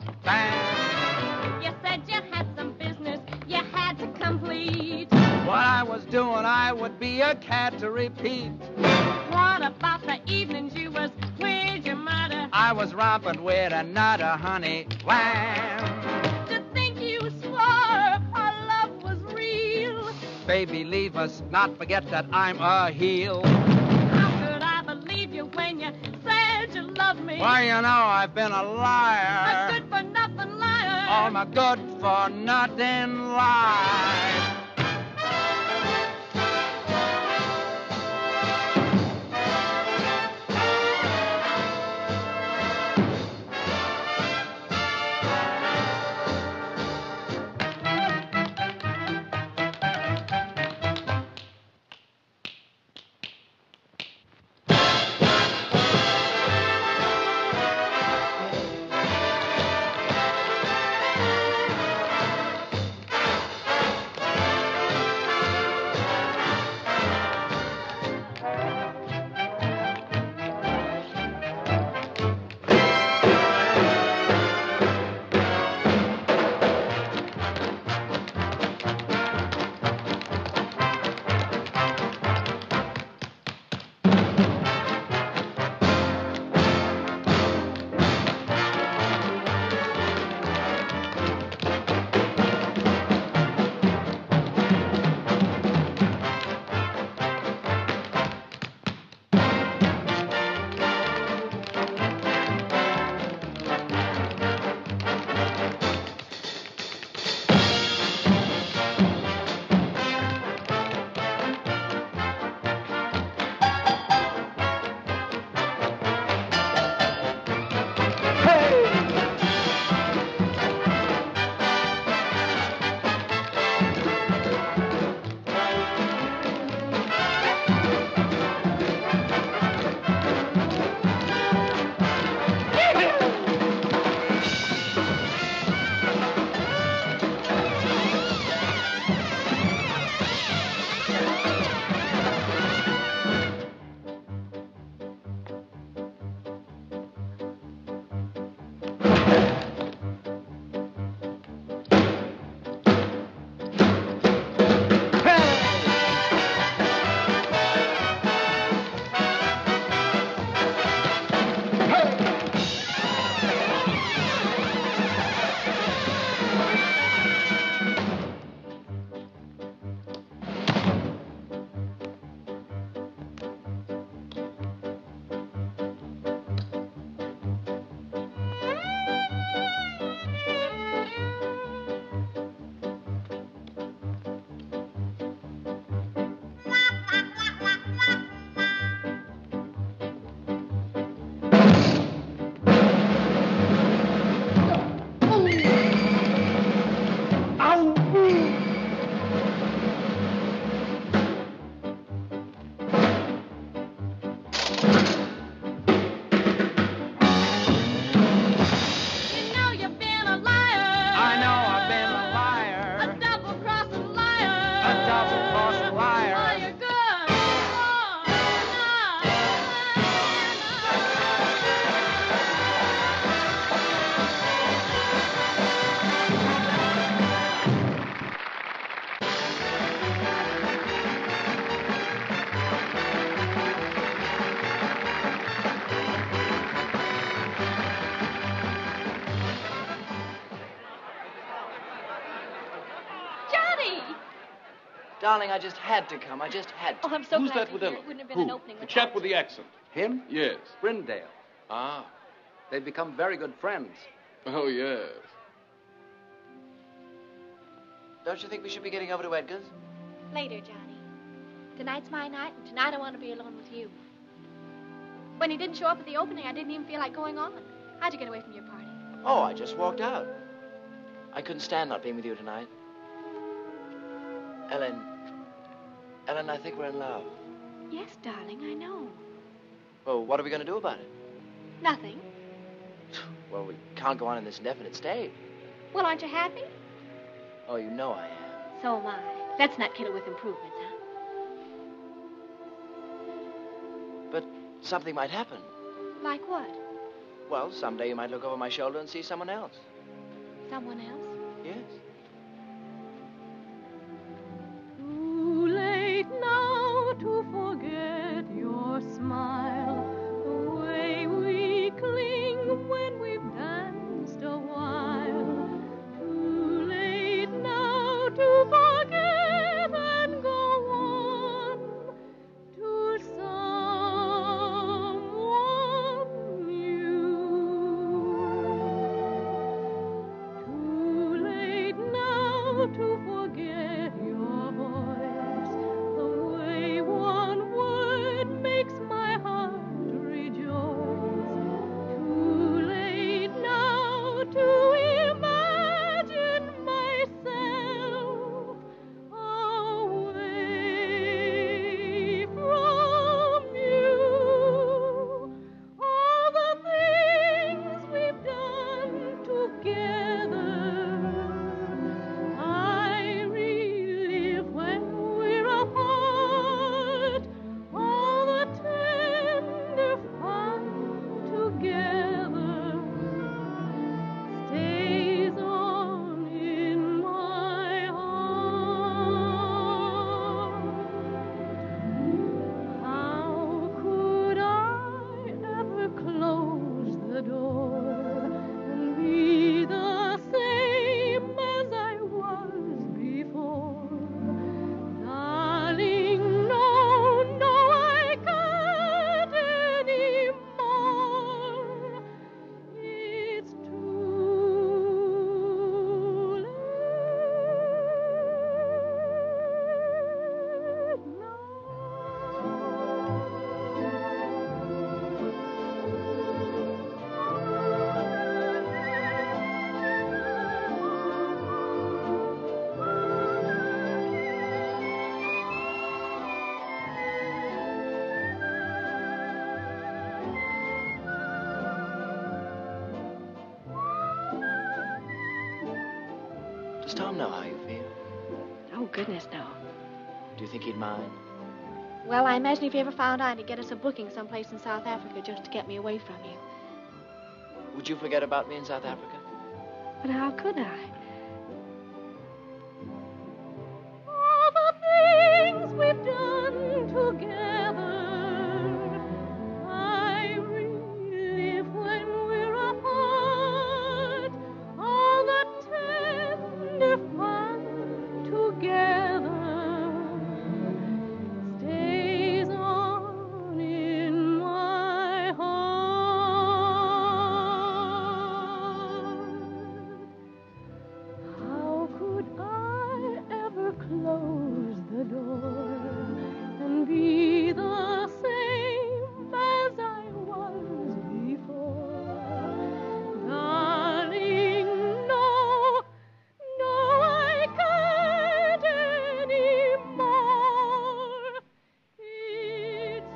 You said you had some business you had to complete. What I was doing, I would be a cat to repeat. What about the evenings you was with your mother? I was romping with another honey wham. To think you swore our love was real. Baby, leave us, not forget that I'm a heel. How could I believe you when you said you loved me? Well, you know, I've been a liar. A good-for-nothing liar. Oh, my good-for-nothing liar. Darling, I just had to come. I just had to. Oh, I'm so Who's glad that with Ella? Who? The chap with the accent. Him? Yes. Brindale. Ah. They've become very good friends. Oh, yes. Don't you think we should be getting over to Edgar's? Later, Johnny. Tonight's my night, and tonight I want to be alone with you. When he didn't show up at the opening, I didn't even feel like going on. How'd you get away from your party? Oh, I just walked out. I couldn't stand not being with you tonight. Ellen, Ellen, I think we're in love. Yes, darling, I know. Well, what are we going to do about it? Nothing. Well, we can't go on in this indefinite state. Well, aren't you happy? Oh, you know I am. So am I. Let's not kid it with improvements, huh? But something might happen. Like what? Well, someday you might look over my shoulder and see someone else. Someone else? Yes. Too late now to forget your smile, the way we cling when we've danced a while. Too late now to forget and go on to someone new. Too late now to forget your voice, the way one word makes my heart rejoice. Too late now to imagine myself away from you. All the things we've done together, I relive when we're apart. All the tender fun together stays on in my heart. How could I ever close the door and be the same as I was before? Darling, no, no, I can't anymore. It's too late Does Tom know how you feel? Oh, goodness, no. Do you think he'd mind? Well, I imagine if he ever found out, he'd get us a booking someplace in South Africa just to get me away from you. Would you forget about me in South Africa? But how could I? All the things we've done together, I relive when we're apart. All the tender fun together stays on in my heart. How could I ever close the door and be the same as I was before? Darling, no, no, I can't anymore. It's too late.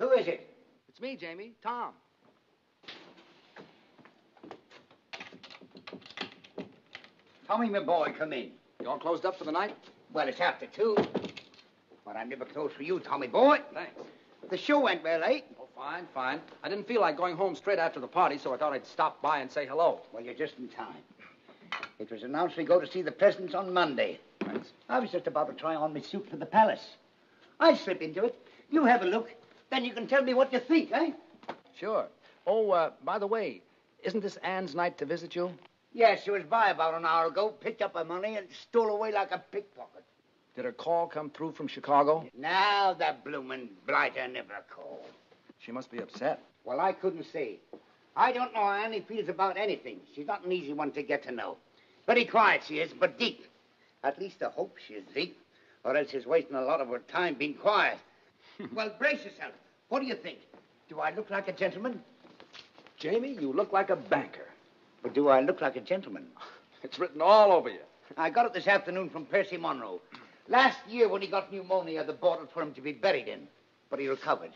Who is it? It's me, Jamie. Tom. Tommy, my boy, come in. You all closed up for the night? Well, it's after two. But I'm never closed for you, Tommy boy. Thanks. The show went well, eh? Oh, fine, fine. I didn't feel like going home straight after the party, so I thought I'd stop by and say hello. Well, you're just in time. It was announced we go to see the Presidents on Monday. Thanks. I was just about to try on my suit for the palace. I slip into it. You have a look. Then you can tell me what you think, eh? Sure. Oh, uh, by the way, isn't this Anne's night to visit you? Yes, she was by about an hour ago, picked up her money, and stole away like a pickpocket. Did a call come through from Chicago? Now the bloomin' blighter never called. She must be upset. Well, I couldn't say. I don't know how Annie feels about anything. She's not an easy one to get to know. Very quiet she is, but deep. At least I hope she's deep, or else she's wasting a lot of her time being quiet. Well, brace yourself. What do you think? Do I look like a gentleman? Jamie, you look like a banker. But do I look like a gentleman? It's written all over you. I got it this afternoon from Percy Monroe. Last year when he got pneumonia, they bought it for him to be buried in. But he recovered.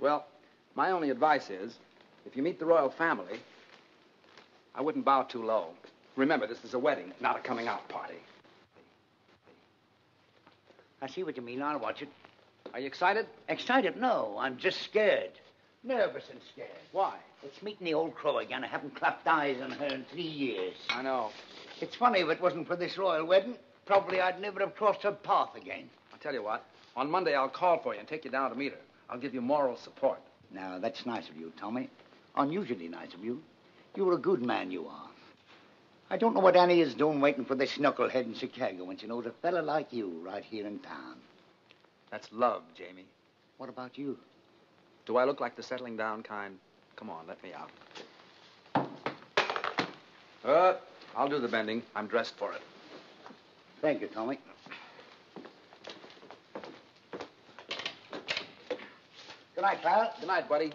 Well, my only advice is, if you meet the royal family, I wouldn't bow too low. Remember, this is a wedding, not a coming-out party. I see what you mean. I'll watch it. Are you excited? Excited? No, I'm just scared. Nervous and scared. Why? It's meeting the old crow again. I haven't clapped eyes on her in three years. I know. It's funny if it wasn't for this royal wedding. Probably I'd never have crossed her path again. I'll tell you what. On Monday, I'll call for you and take you down to meet her. I'll give you moral support. Now, that's nice of you, Tommy. Unusually nice of you. You're a good man, you are. I don't know what Annie is doing waiting for this knucklehead in Chicago when she knows a fella like you right here in town. That's love, Jamie. What about you? Do I look like the settling down kind? Come on, let me out. Uh, I'll do the bending. I'm dressed for it. Thank you, Tommy. Good night, pal. Good night, buddy.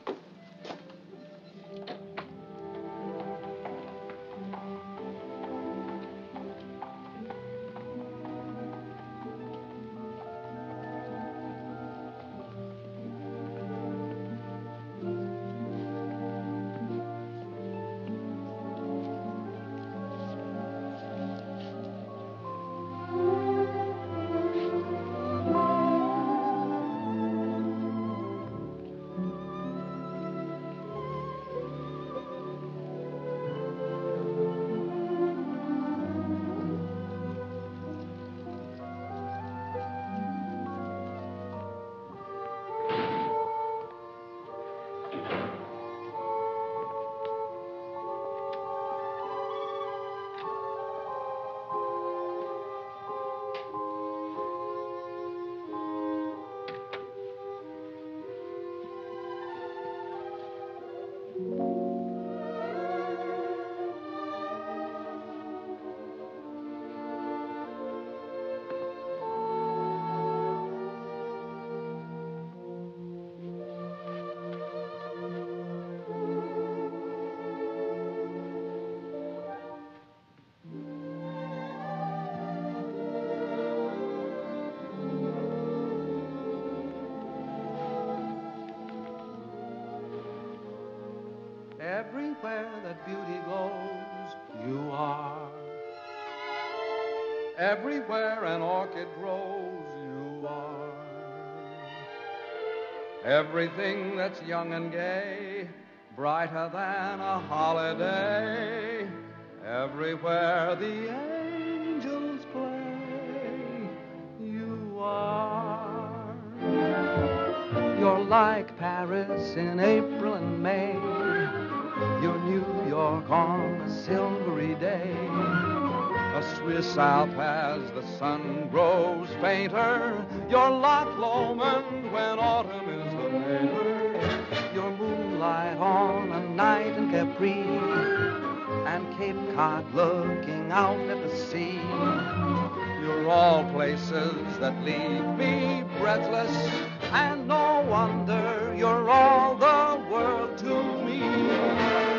Everywhere that beauty glows, you are. Everywhere an orchid grows, you are. Everything that's young and gay, brighter than a holiday. Everywhere the angels play, you are. You're like Paris in April and May. You're New York on a silvery day. A Swiss Alp as the sun grows fainter. You're Loch Lomond when autumn is the later. You're moonlight on a night in Capri, and Cape Cod looking out at the sea. You're all places that leave me breathless, and no wonder you're all the world to me.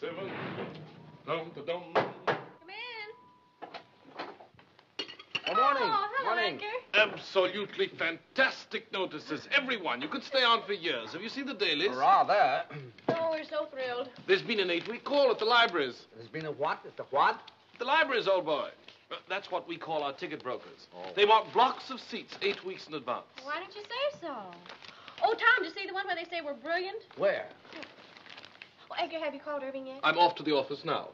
seven. Dum to dum. Come in. Good morning. Oh, hello, morning. Edgar. Absolutely fantastic notices. Everyone, you could stay on for years. Have you seen the dailies? Rather. Oh, we're so thrilled. There's been an eight-week call at the libraries. There's been a what? At the what? The libraries, old boy. That's what we call our ticket brokers. Oh. They want blocks of seats eight weeks in advance. Why don't you say so? Oh, Tom, did you see the one where they say we're brilliant? Where? Oh, Edgar, have you called Irving yet? I'm off to the office now.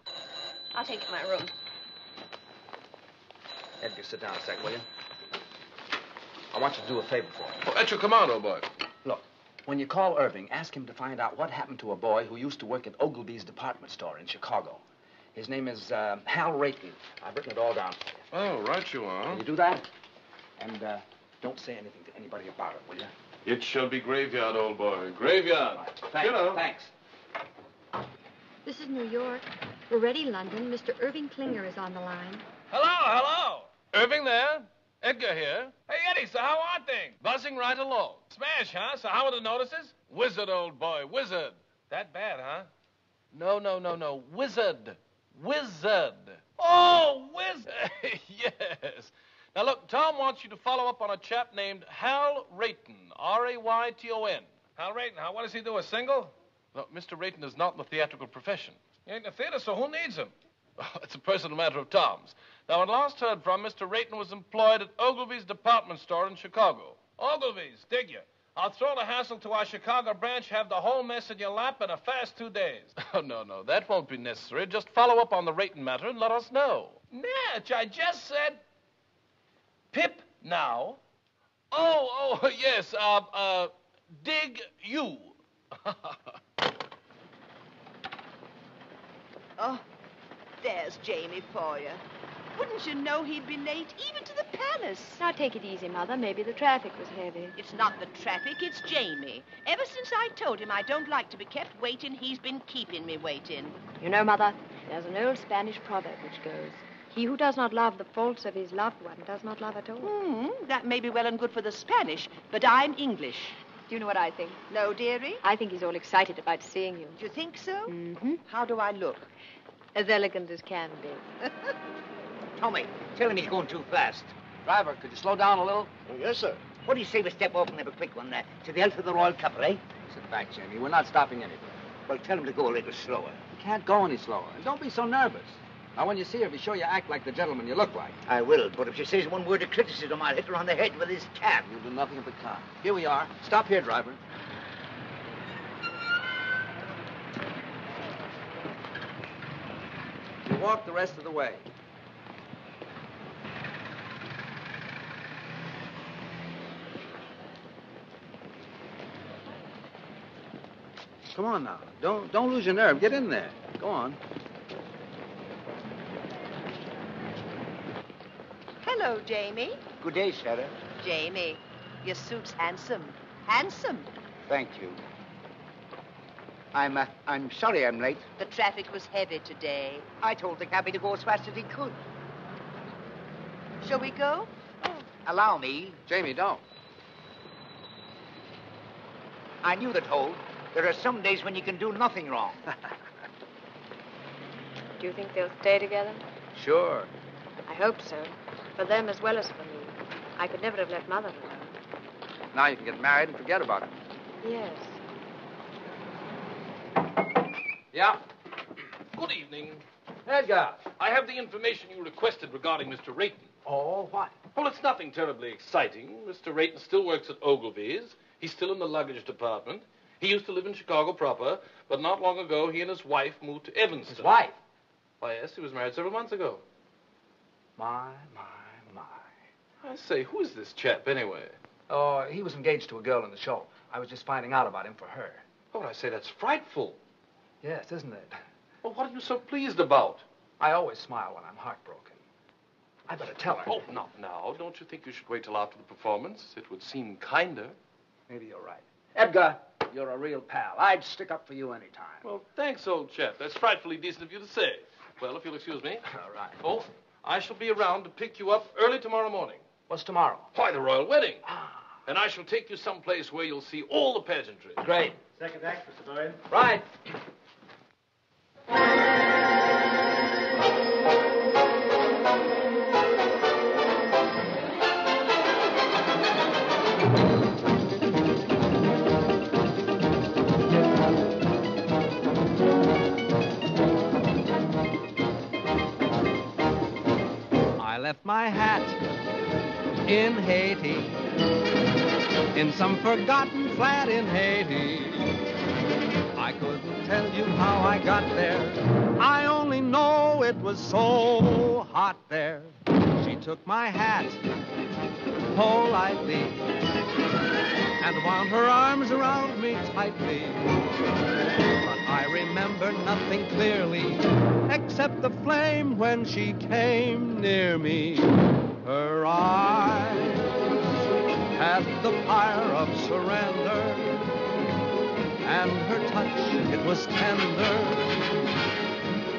I'll take you to my room. Edgar, sit down a sec, will you? I want you to do a favor for me. Oh, at your command, old boy. Look, when you call Irving, ask him to find out what happened to a boy who used to work at Ogilvy's department store in Chicago. His name is uh, Hal Rayton. I've written it all down for you. Oh, right you are. Can you do that? And uh, don't say anything to anybody about it, will you? It shall be graveyard, old boy. Graveyard. Right. Thanks. You know. Thanks. This is New York. We're ready, London. Mister Irving Klinger is on the line. Hello, hello. Irving there? Edgar here. Hey, Eddie, so how are things? Buzzing right along. Smash, huh? So how are the notices? Wizard, old boy, wizard. That bad, huh? No, no, no, no. Wizard. Wizard. Oh, wizard. Yes. Now, look, Tom wants you to follow up on a chap named Hal Rayton, R A Y T O N. Hal Rayton, huh? What does he do, a single? Look, Mister Rayton is not in the theatrical profession. He ain't in the theater, so who needs him? It's a personal matter of Tom's. Now, when last heard from, Mister Rayton was employed at Ogilvy's department store in Chicago. Ogilvy's, dig you. I'll throw the hassle to our Chicago branch, have the whole mess in your lap in a fast two days. Oh, no, no, that won't be necessary. Just follow up on the Rayton matter and let us know. Natch, I just said pip now. Oh, oh, yes, uh, uh, dig you. Oh, there's Jamie for you. Wouldn't you know he'd been late, even to the palace? Now, take it easy, Mother. Maybe the traffic was heavy. It's not the traffic, it's Jamie. Ever since I told him I don't like to be kept waiting, he's been keeping me waiting. You know, Mother, there's an old Spanish proverb which goes, he who does not love the faults of his loved one does not love at all. Mm, that may be well and good for the Spanish, but I'm English. Do you know what I think? No, dearie. I think he's all excited about seeing you. Do you think so? Mm-hmm. How do I look? As elegant as can be. Tommy, tell him he's going too fast. Driver, could you slow down a little? Oh, yes, sir. What do you say we step off and have a quick one there? To the health of the Royal Couple, eh? Sit back, Jamie. We're not stopping anywhere. Well, tell him to go a little slower. He can't go any slower. And don't be so nervous. Now, when you see her, be sure you act like the gentleman you look like. I will, but if she says one word of criticism, I'll hit her on the head with his cap. You'll do nothing of the kind. Here we are. Stop here, driver. You walk the rest of the way. Come on now. Don't don't lose your nerve. Get in there. Go on. Hello, Jamie. Good day, Sarah. Jamie, your suit's handsome. Handsome. Thank you. I'm, uh, I'm sorry I'm late. The traffic was heavy today. I told the cabby to go as fast as he could. Shall we go? Oh. Allow me. Jamie, don't. I knew the toll. There are some days when you can do nothing wrong. Do you think they'll stay together? Sure. I hope so. For them as well as for me. I could never have left Mother alone. Now you can get married and forget about it. Yes. Yeah? Good evening. Edgar. I have the information you requested regarding Mister Rayton. Oh, what? Well, it's nothing terribly exciting. Mister Rayton still works at Ogilvy's. He's still in the luggage department. He used to live in Chicago proper, but not long ago, he and his wife moved to Evanston. His wife? Why, yes, he was married several months ago. My, my, my. I say, who is this chap, anyway? Oh, he was engaged to a girl in the show. I was just finding out about him for her. Oh, I say, that's frightful. Yes, isn't it? Well, what are you so pleased about? I always smile when I'm heartbroken. I better tell her. Oh, not now. Don't you think you should wait till after the performance? It would seem kinder. Maybe you're right. Edgar! You're a real pal. I'd stick up for you any time. Well, thanks, old chap. That's frightfully decent of you to say. Well, if you'll excuse me. All right. Oh, I shall be around to pick you up early tomorrow morning. What's tomorrow? Why, the royal wedding. Ah. And I shall take you someplace where you'll see all the pageantry. Great. Second act, Mister Boyd. Right. I left my hat in Haiti, in some forgotten flat in Haiti. I couldn't tell you how I got there. I only know it was so hot there. She took my hat politely and wound her arms around me tightly. But I remember nothing clearly except the flame when she came near me. Her eyes had the fire of surrender, and her touch, it was tender.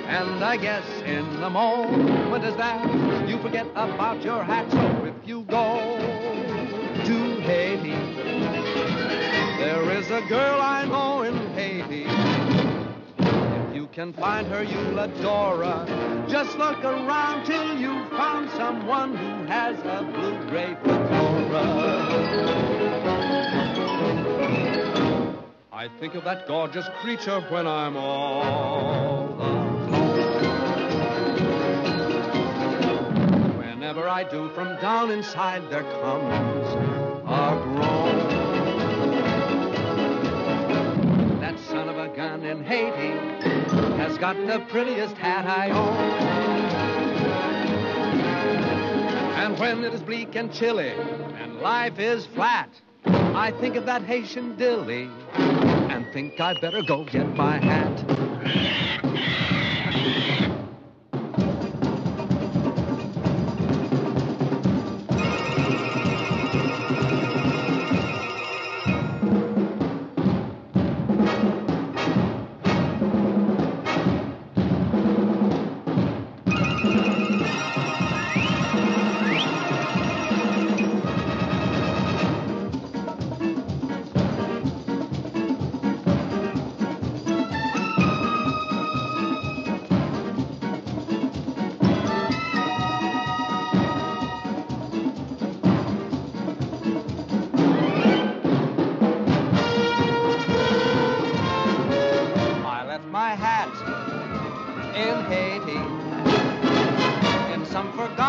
And I guess in the moment as that, you forget about your hat. So if you go to Haiti, there is a girl I know in Haiti. If you can find her, you'll adore her. Just look around till you've found someone who has a blue-gray fedora. I think of that gorgeous creature when I'm all alone. Whenever I do, from down inside there comes a groan. Son of a gun in Haiti has got the prettiest hat I own. And when it is bleak and chilly and life is flat, I think of that Haitian dilly and think I'd better go get my hat. Look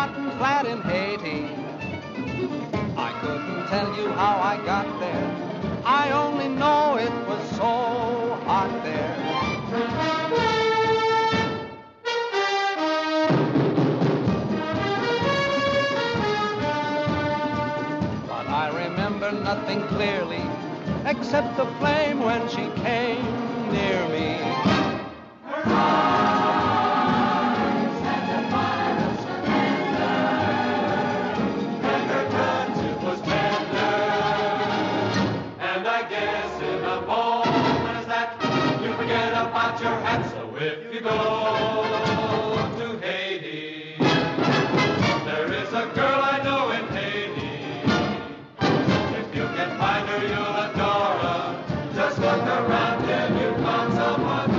around and you find someone.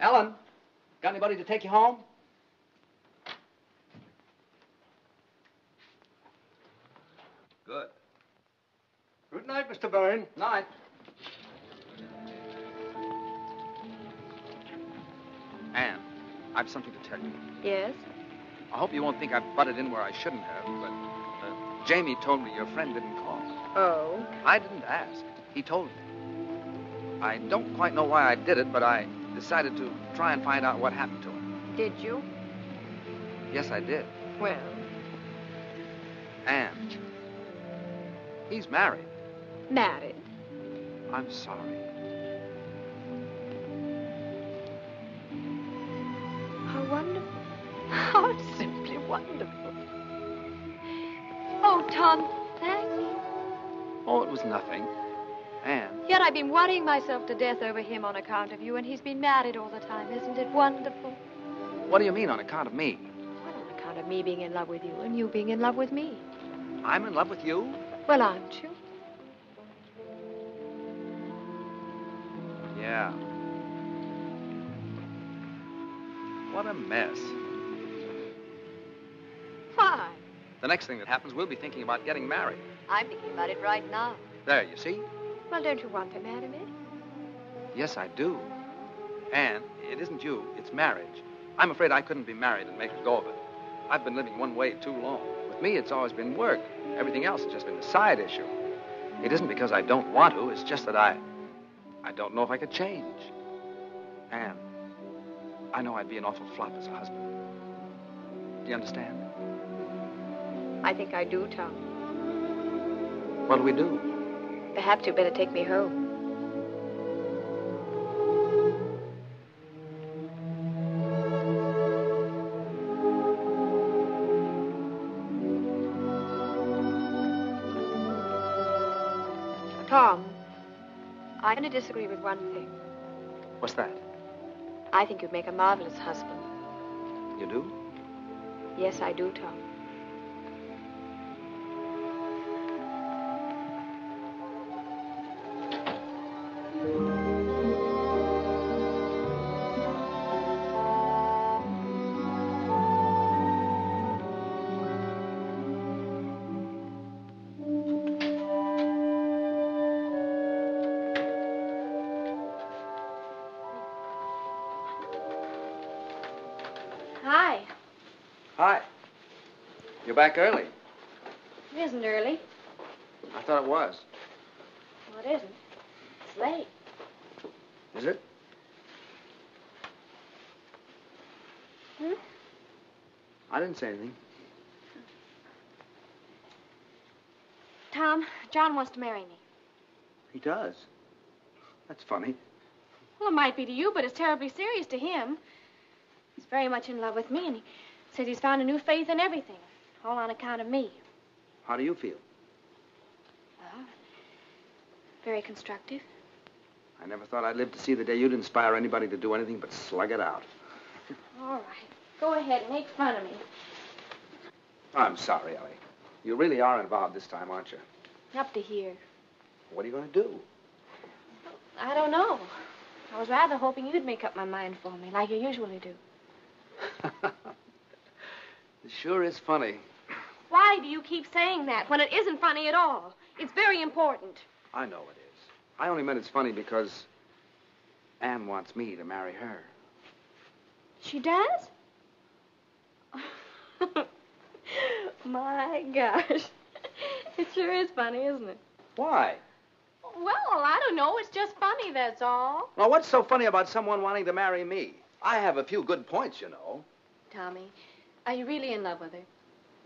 Ellen, got anybody to take you home? Good. Good night, Mister Byrne. Night. Anne, I've something to tell you. Yes? I hope you won't think I've butted in where I shouldn't have, but uh, Jamie told me your friend didn't call. Oh? I didn't ask. He told me. I don't quite know why I did it, but I decided to try and find out what happened to him. Did you? Yes, I did. Well? Anne, he's married. Married? I'm sorry. How wonderful. How simply wonderful. Oh, Tom, thank you. Oh, it was nothing. Anne. Yet I've been worrying myself to death over him on account of you, and he's been married all the time. Isn't it wonderful? What do you mean, on account of me? Well, on account of me being in love with you and you being in love with me. I'm in love with you? Well, aren't you? Yeah. What a mess. Why? The next thing that happens, we'll be thinking about getting married. I'm thinking about it right now. There, you see? Well, don't you want to marry me? Yes, I do. Anne, it isn't you, it's marriage. I'm afraid I couldn't be married and make a go of it. I've been living one way too long. With me, it's always been work. Everything else has just been a side issue. It isn't because I don't want to, it's just that I... I don't know if I could change. Anne, I know I'd be an awful flop as a husband. Do you understand? I think I do, Tom. What'll we do? Perhaps you'd better take me home. Tom, I'm going to disagree with one thing. What's that? I think you'd make a marvelous husband. You do? Yes, I do, Tom. Back early. It isn't early. I thought it was. Well, it isn't. It's late. Is it? Hmm? I didn't say anything. Tom, John wants to marry me. He does? That's funny. Well, it might be to you, but it's terribly serious to him. He's very much in love with me, and he says he's found a new faith in everything. All on account of me. How do you feel? Well, very constructive. I never thought I'd live to see the day you'd inspire anybody to do anything but slug it out. All right. Go ahead, make fun of me. I'm sorry, Ellie. You really are involved this time, aren't you? Up to here. What are you going to do? Well, I don't know. I was rather hoping you'd make up my mind for me, like you usually do. It sure is funny. Why do you keep saying that when it isn't funny at all? It's very important. I know it is. I only meant it's funny because Anne wants me to marry her. She does? My gosh. It sure is funny, isn't it? Why? Well, I don't know. It's just funny, that's all. Now, what's so funny about someone wanting to marry me? I have a few good points, you know. Tommy, are you really in love with her?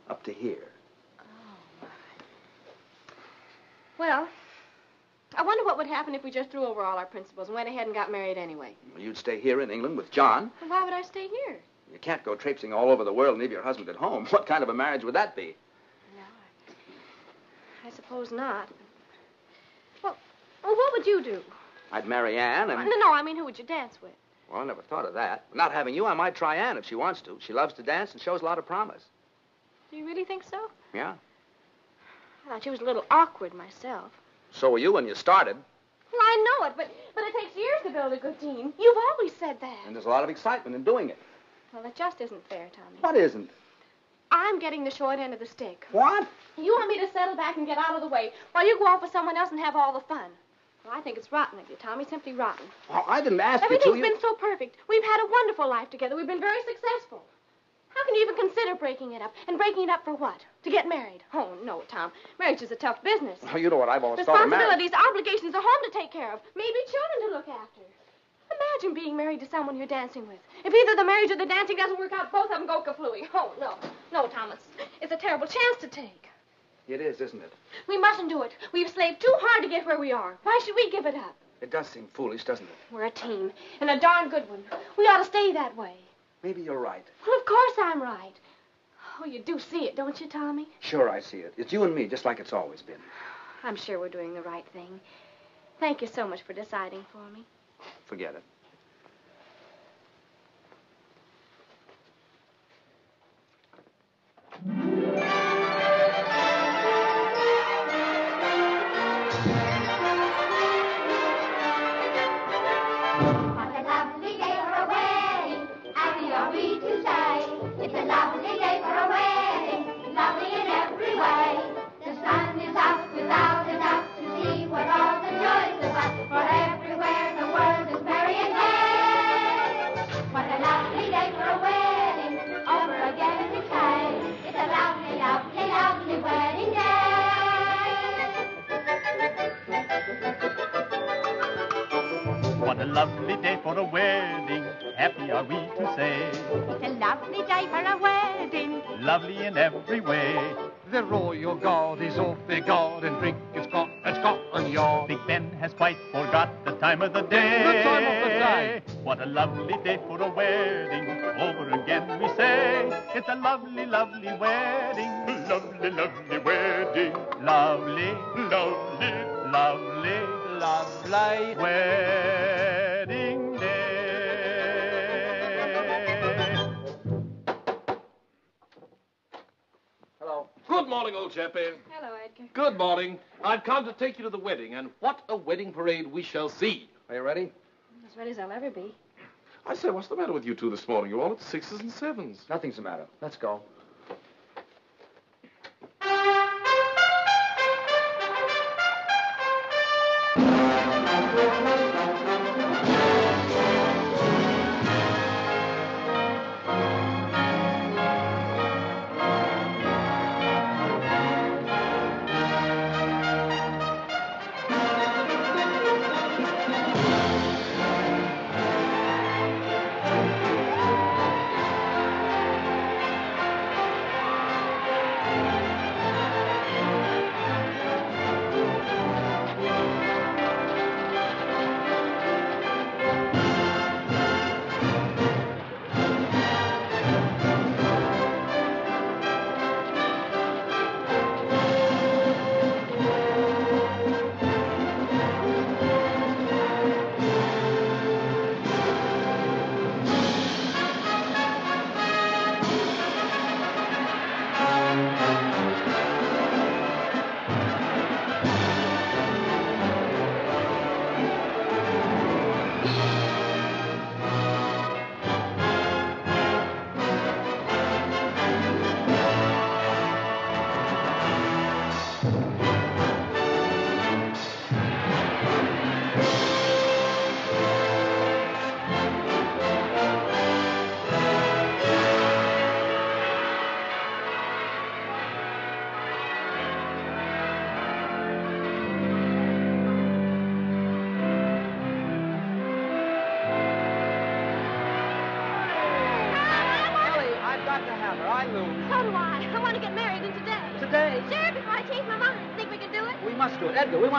Up to here. Oh, my. Well, I wonder what would happen if we just threw over all our principles and went ahead and got married anyway. Well, you'd stay here in England with John. Well, why would I stay here? You can't go traipsing all over the world and leave your husband at home. What kind of a marriage would that be? No, I, I suppose not. Well, well, what would you do? I'd marry Anne and... No, no, I mean, who would you dance with? Well, I never thought of that. Not having you, I might try Anne if she wants to. She loves to dance and shows a lot of promise. Do you really think so? Yeah. I thought she was a little awkward myself. So were you when you started. Well, I know it, but, but it takes years to build a good team. You've always said that. And there's a lot of excitement in doing it. Well, that just isn't fair, Tommy. What isn't? I'm getting the short end of the stick. What? You want me to settle back and get out of the way while you go off with someone else and have all the fun. Well, I think it's rotten of you, Tommy, simply rotten. Well, I didn't ask you to. Everything's been so perfect. We've had a wonderful life together. We've been very successful. How can you even consider breaking it up? And breaking it up for what? To get married? Oh, no, Tom. Marriage is a tough business. Oh, you know what I've always thought of marriage. Responsibilities, obligations, a home to take care of, maybe children to look after. Imagine being married to someone you're dancing with. If either the marriage or the dancing doesn't work out, both of them go kaflooey. Oh, no. No, Thomas. It's a terrible chance to take. It is, isn't it? We mustn't do it. We've slaved too hard to get where we are. Why should we give it up? It does seem foolish, doesn't it? We're a team, and a darn good one. We ought to stay that way. Maybe you're right. Well, of course I'm right. Oh, you do see it, don't you, Tommy? Sure, I see it. It's you and me, just like it's always been. I'm sure we're doing the right thing. Thank you so much for deciding for me. Forget it. What a lovely day for a wedding, happy are we to say. It's a lovely day for a wedding, lovely in every way. The royal guard is off their guard and drink is got at Scotland Yard. Big Ben has quite forgot the time of the day. The time of the day. What a lovely day for a wedding, over again we say. It's a lovely, lovely wedding. Lovely, lovely wedding. Lovely, lovely, lovely, lovely wedding. Good morning, old chappie. Hello, Edgar. Good morning. I've come to take you to the wedding, and what a wedding parade we shall see. Are you ready? As ready as I'll ever be. I say, what's the matter with you two this morning? You're all at sixes and sevens. Nothing's the matter. Let's go.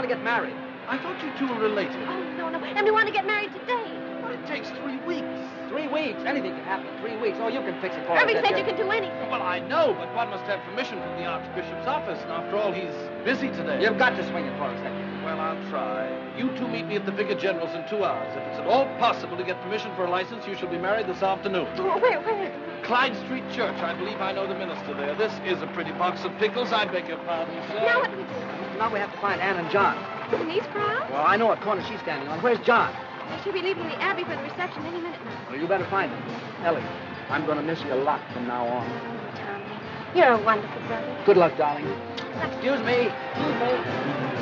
To get married. I thought you two were related. Oh, no, no. And we want to get married today. Well, it takes three weeks. Three weeks? Anything can happen in three weeks. Oh, you can fix it for us. Irving said you can do anything. Well, I know, but one must have permission from the Archbishop's office, and after all, he's busy today. You've got to swing it for us, Edgar. Well, I'll try. You two meet me at the Vicar General's in two hours. If it's at all possible to get permission for a license, you shall be married this afternoon. Oh, where, where? Clyde Street Church. I believe I know the minister there. This is a pretty box of pickles. I beg your pardon, sir. Now what we do? now we have to find Anne and John. Denise Brown? Well, I know what corner she's standing on. Where's John? She'll be leaving the Abbey for the reception any minute now. Well, you better find him. Ellie, I'm going to miss you a lot from now on. Oh, Tommy, you're a wonderful brother. Good luck, darling. Good luck. Excuse me. Excuse me.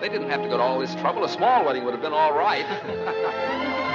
They didn't have to go to all this trouble. A small wedding would have been all right.